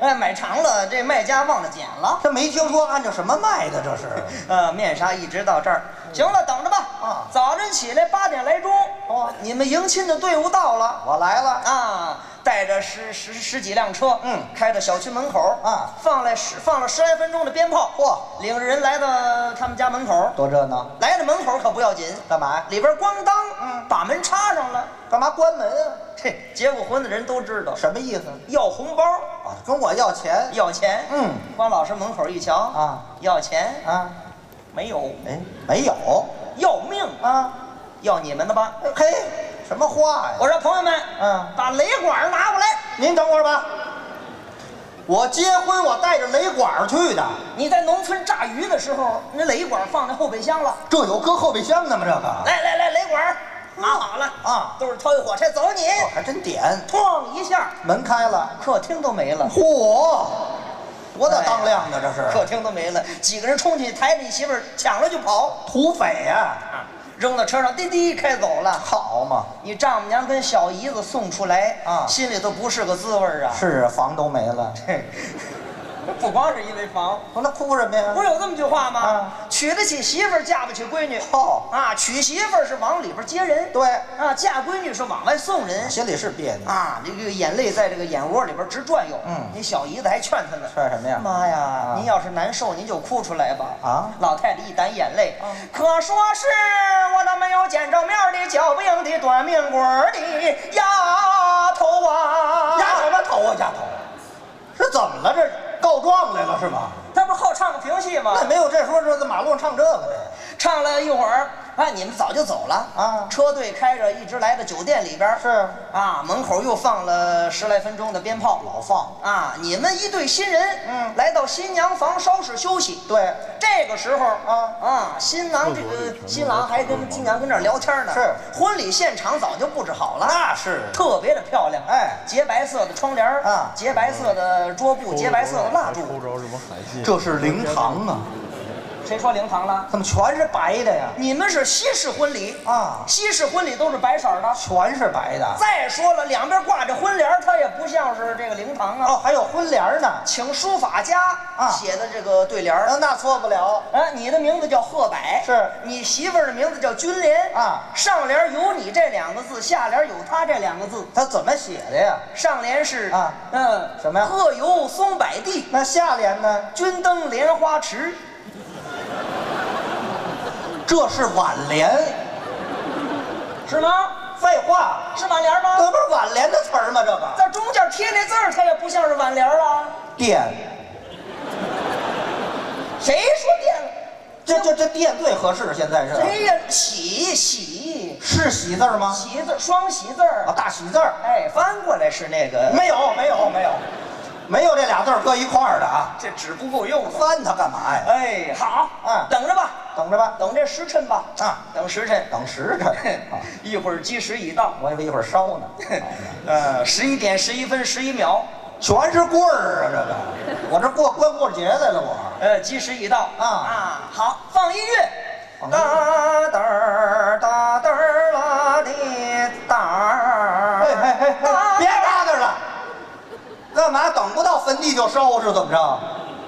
哎，买长了，这卖家忘了剪了。这没听说按照什么卖的，这是。面纱一直到这儿，行了，等着吧。啊，早晨起来8点来钟，哦，你们迎亲的队伍到了，我来了啊。带着十几辆车，开到小区门口啊，放了10来分钟的鞭炮，哇，领着人来到他们家门口，多热闹！来到门口可不要紧，干嘛？里边咣当，把门插上了，干嘛关门啊？这结过婚的人都知道什么意思，要红包啊，跟我要钱，要钱，关老师门口一瞧啊，要钱啊，没有，哎，没有，要命啊，要你们的吧，嘿。 什么话呀！我说朋友们，把雷管拿过来。您等会儿吧，我结婚我带着雷管去的。你在农村炸鱼的时候，那雷管放在后备箱了。这有搁后备箱的吗？这个。来来来，雷管拿好了啊！都是掏一火柴走你。我还真点，哐一下，门开了，客厅都没了。嚯！ 多大当量呢？这是客厅都没了，几个人冲进去抬着你媳妇儿，抢了就跑，土匪呀！扔到车上，滴滴开走了。好嘛，你丈母娘跟小姨子送出来啊，心里头不是个滋味啊。是啊，房都没了。不光是因为房，那哭什么呀？不是有这么句话吗？娶得起媳妇儿，嫁不起闺女。哦啊，娶媳妇儿是往里边接人，对啊，嫁闺女是往外送人，心里是别扭啊。这个眼泪在这个眼窝里边直转悠。你小姨子还劝他呢，劝什么呀？妈呀，您要是难受，您就哭出来吧。啊，老太太一掸眼泪，可说是我那没有见着面的、脚不硬的、短命鬼儿的丫头啊！丫什么头啊？丫头，这怎么了这？ 告状来了是吗？他不是好唱个评戏吗？那没有这说，这在马路上唱这个的。唱了一会儿，哎，你们早就走了啊！车队开着，一直来到酒店里边。是啊，门口又放了10来分钟的鞭炮，老放啊！你们一对新人，来到新娘房稍事休息。对，这个时候新郎还跟新娘跟这儿聊天呢。是，婚礼现场早就布置好了，那是特别的漂亮。哎，洁白色的窗帘啊，洁白色的桌布，洁白色的。 蜡烛，这是灵堂啊！谁说灵堂了？怎么全是白的呀？你们是西式婚礼啊！西式婚礼都是白色的，全是白的。再说了，两边挂着婚帘，它也不像是这个灵堂啊。哦，还有婚帘呢，请书法家写的这个对联，那错不了啊！你的名字叫贺柏，是你媳妇儿的名字叫君莲啊。上联有你这2个字，下联有他这2个字，他怎么写的呀？上联是什么呀？鹤游松柏地。 那下联呢？君登莲花池，这是挽联，是吗？废话，是挽联吗？这不是挽联的词儿吗？这个在中间贴那字儿，它也不像是挽联啊。电，谁说电？这电最合适，现在是。谁呀？喜是喜字吗？喜字，双喜字啊，大喜字。哎，翻过来是那个。没有。 没有这2字搁一块儿的啊，这纸不够用，翻它干嘛呀？哎，好，等着吧，等着吧，等这时辰吧，啊，等时辰，一会儿鸡时已到，我以为一会儿烧呢，11:11分11秒，全是棍儿啊，这个，我这过节来了，我，鸡时已到啊，好，放音乐，哒哒哒哒啦滴哒，别哒哒了。 干嘛等不到坟地就烧是怎么着？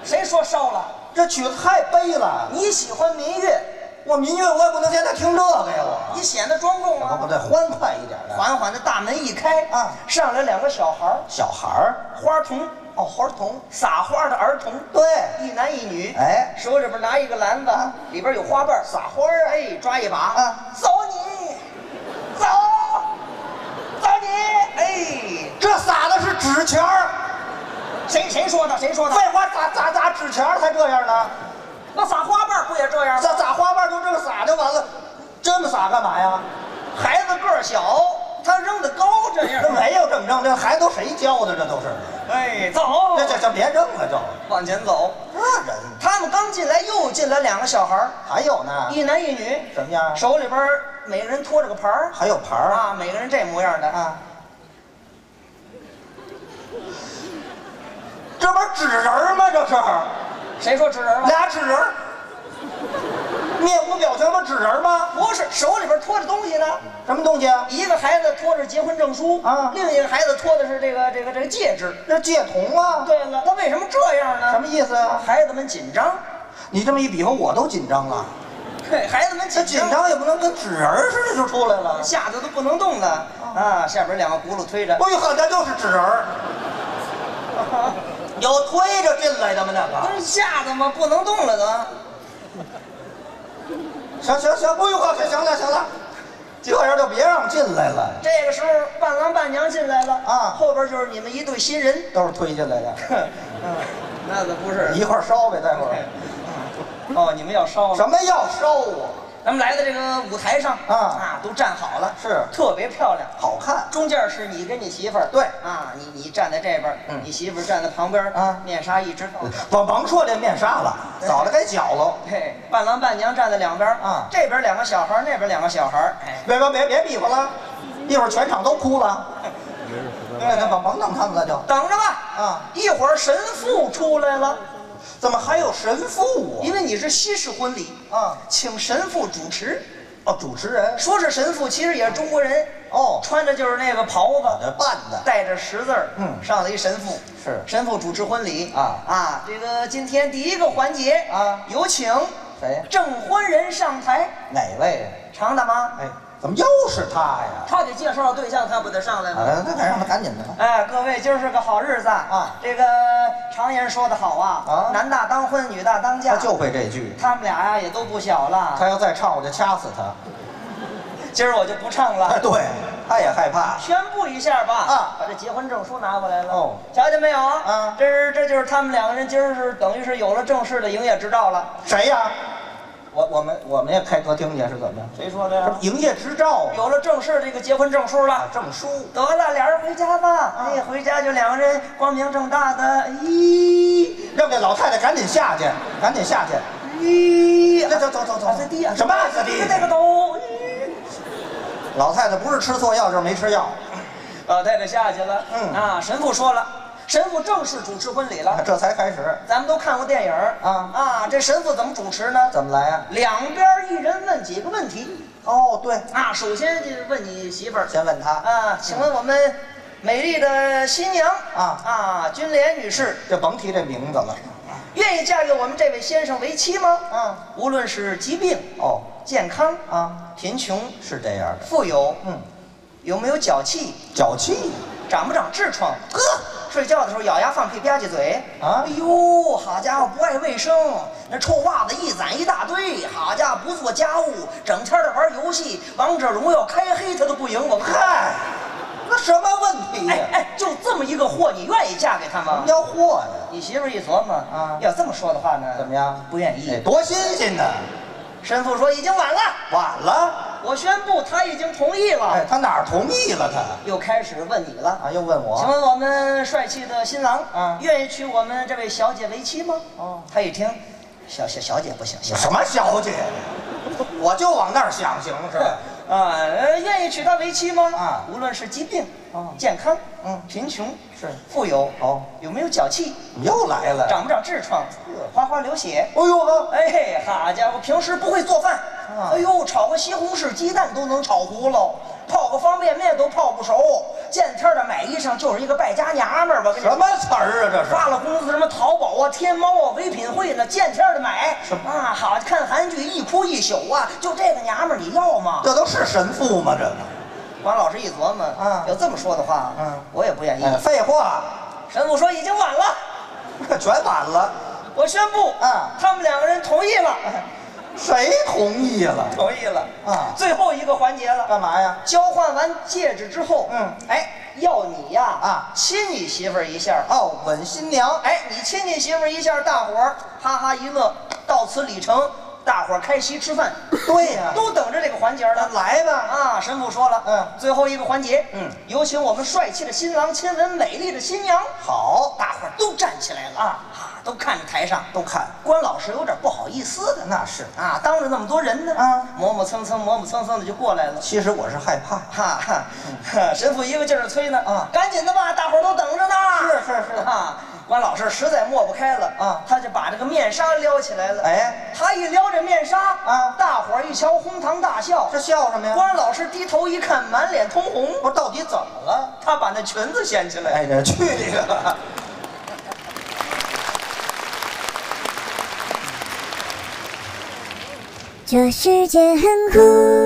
谁说烧了？这曲子太悲了。你喜欢民乐，我民乐我也不能现在听这个呀，我你显得庄重啊。不对，欢快一点的。缓缓的大门一开啊，上来2个小孩儿，花童哦，花童撒花的儿童，对，1男1女，哎，手里边拿一个篮子，里边有花瓣撒花儿，哎，抓一把啊，走你，走你，哎，这撒的是纸钱儿。 谁说的？废话，咋纸钱才这样呢？那撒花瓣不也这样吗？撒花瓣就这么撒就完了，这么撒干嘛呀？孩子个儿小，他扔的高，这样没有这么扔，这孩子都谁教的？这都是。哎，走，这别扔了，就往前走。那人，他们刚进来又进来2个小孩儿，还有呢，1男1女，什么样？手里边每个人拖着个盘儿，还有盘儿啊，每个人这模样的啊。 这不是纸人吗？这是，谁说纸人了？俩纸人，面无表情不纸人吗？不是，手里边拖着东西呢。什么东西啊？一个孩子拖着结婚证书啊，另一个孩子拖的是这个戒指，那戒筒啊。对了，那为什么这样呢？什么意思啊？孩子们紧张，你这么一比划，我都紧张了。对，孩子们紧张也不能跟纸人似的就出来了，吓得都不能动了。啊，下边两个轱辘推着。哎呦呵，那就是纸人儿。有推着进来的吗？那个不是吓得吗？不能动了都。行，哎呦呵，行了。这玩意儿就别让进来了。这个时候，伴郎伴娘进来了啊，后边就是你们一对新人，都是推进来的。嗯，那倒不是。一块烧呗，待会儿。哦，你们要烧？什么要烧啊？咱们来到这个舞台上啊，都站好了，是特别漂亮，好看。中间是你跟你媳妇儿，对啊，你站在这边，你媳妇儿站在旁边啊，面纱一直到我甭说这面纱了，早就该绞了。对，伴郎伴娘站在两边啊，这边两个小孩，那边两个小孩，别比划了，一会儿全场都哭了。甭弄他们了，就等着吧啊！一会儿神父出来了。怎么还有神父啊？因为你是西式婚礼啊，请神父主持。哦，主持人说是神父，其实也是中国人哦，穿着就是那个袍子，扮的，带着十字儿，嗯，上了一神父，是神父主持婚礼啊。这个今天第一个环节啊，有请谁？证婚人上台，哪位？常大妈。哎，怎么又是他呀？他得介绍对象，他不得上来吗？那让他赶紧的吧。哎，各位，今儿是个好日子啊，这个。常言说得好啊，男大当婚，女大当嫁，他就会这句。他们俩呀也都不小了，他要再唱我就掐死他。今儿我就不唱了。对，他也害怕。宣布一下吧，啊，把这结婚证书拿过来了。哦，瞧见没有啊？啊，这就是他们两个人今儿是等于是有了正式的营业执照了。谁呀？我们也开歌厅去是怎么样？谁说的呀？营业执照有了正式这个结婚证书了，证书得了，俩人回家吧。哎，回家就两个人光明正大的。咦，让这老太太赶紧下去，赶紧下去。咦，走。阿斯蒂啊？什么阿斯蒂？那个都。老太太不是吃错药就是没吃药。老太太下去了。嗯啊，神父说了。神父正式主持婚礼了，这才开始。咱们都看过电影啊，这神父怎么主持呢？怎么来呀？两边一人问几个问题。哦，对啊，首先就问你媳妇儿，先问她啊，请问我们美丽的新娘啊，君莲女士，就甭提这名字了，愿意嫁给我们这位先生为妻吗？啊，无论是疾病哦、健康啊、贫穷是这样的，富有有没有脚气？脚气，长不长痔疮？呵。睡觉的时候咬牙放屁吧唧嘴啊！哎呦，好家伙，不爱卫生，那臭袜子一攒一大堆。好家伙，不做家务，整天的玩游戏，王者荣耀开黑他都不赢我们。嗨，那什么问题呀？哎，就这么一个货，你愿意嫁给他吗？要货呀！你媳妇一琢磨啊，要这么说的话呢，怎么样？不愿意，多新鲜呢！神父说已经晚了，我宣布他已经同意了。哎，他哪儿同意了？他又开始问你了啊，又问我。请问我们帅气的新郎啊，愿意娶我们这位小姐为妻吗？哦，他一听，小姐不行，什么小姐？我就往那儿想，行是吧？啊，愿意娶她为妻吗？啊，无论是疾病、健康、贫穷、是富有哦，有没有脚气？又来了，长不长痔疮？哗哗流血。哎呦呵，哎，好家伙，平时不会做饭。哎呦，炒个西红柿鸡蛋都能炒糊了，泡个方便面都泡不熟。见天的买衣裳就是一个败家娘们儿吧？什么词儿啊？这是发了工资，什么淘宝啊、天猫啊、唯品会呢？见天的买啊，好看韩剧一哭一宿啊，就这个娘们儿你要吗？这都是神父吗？这个王老师一琢磨啊，要这么说的话，我也不愿意。废话，神父说已经晚了，全晚了。我宣布啊，他们两个人同意了。谁同意了？同意了啊！最后一个环节了，干嘛呀？交换完戒指之后，哎，要你呀啊，亲你媳妇儿一下，哦，吻新娘。哎，你亲你媳妇儿一下，大伙儿哈哈一乐，到此礼成，大伙儿开席吃饭。对呀，都等着这个环节了，来吧啊！神父说了，最后一个环节，有请我们帅气的新郎亲吻美丽的新娘。好，大伙儿都站起来了啊！都看着台上，都看。关老师有点不好意思的，那是啊，当着那么多人呢啊，磨磨蹭蹭的就过来了。其实我是害怕，哈，神父一个劲儿催呢啊，赶紧的吧，大伙儿都等着呢。是啊，关老师实在抹不开了啊，他就把这个面纱撩起来了。哎，他一撩这面纱啊，大伙儿一瞧，哄堂大笑。这笑什么呀？关老师低头一看，满脸通红，不是到底怎么了？他把那裙子掀起来。哎，去你的！这世界很酷。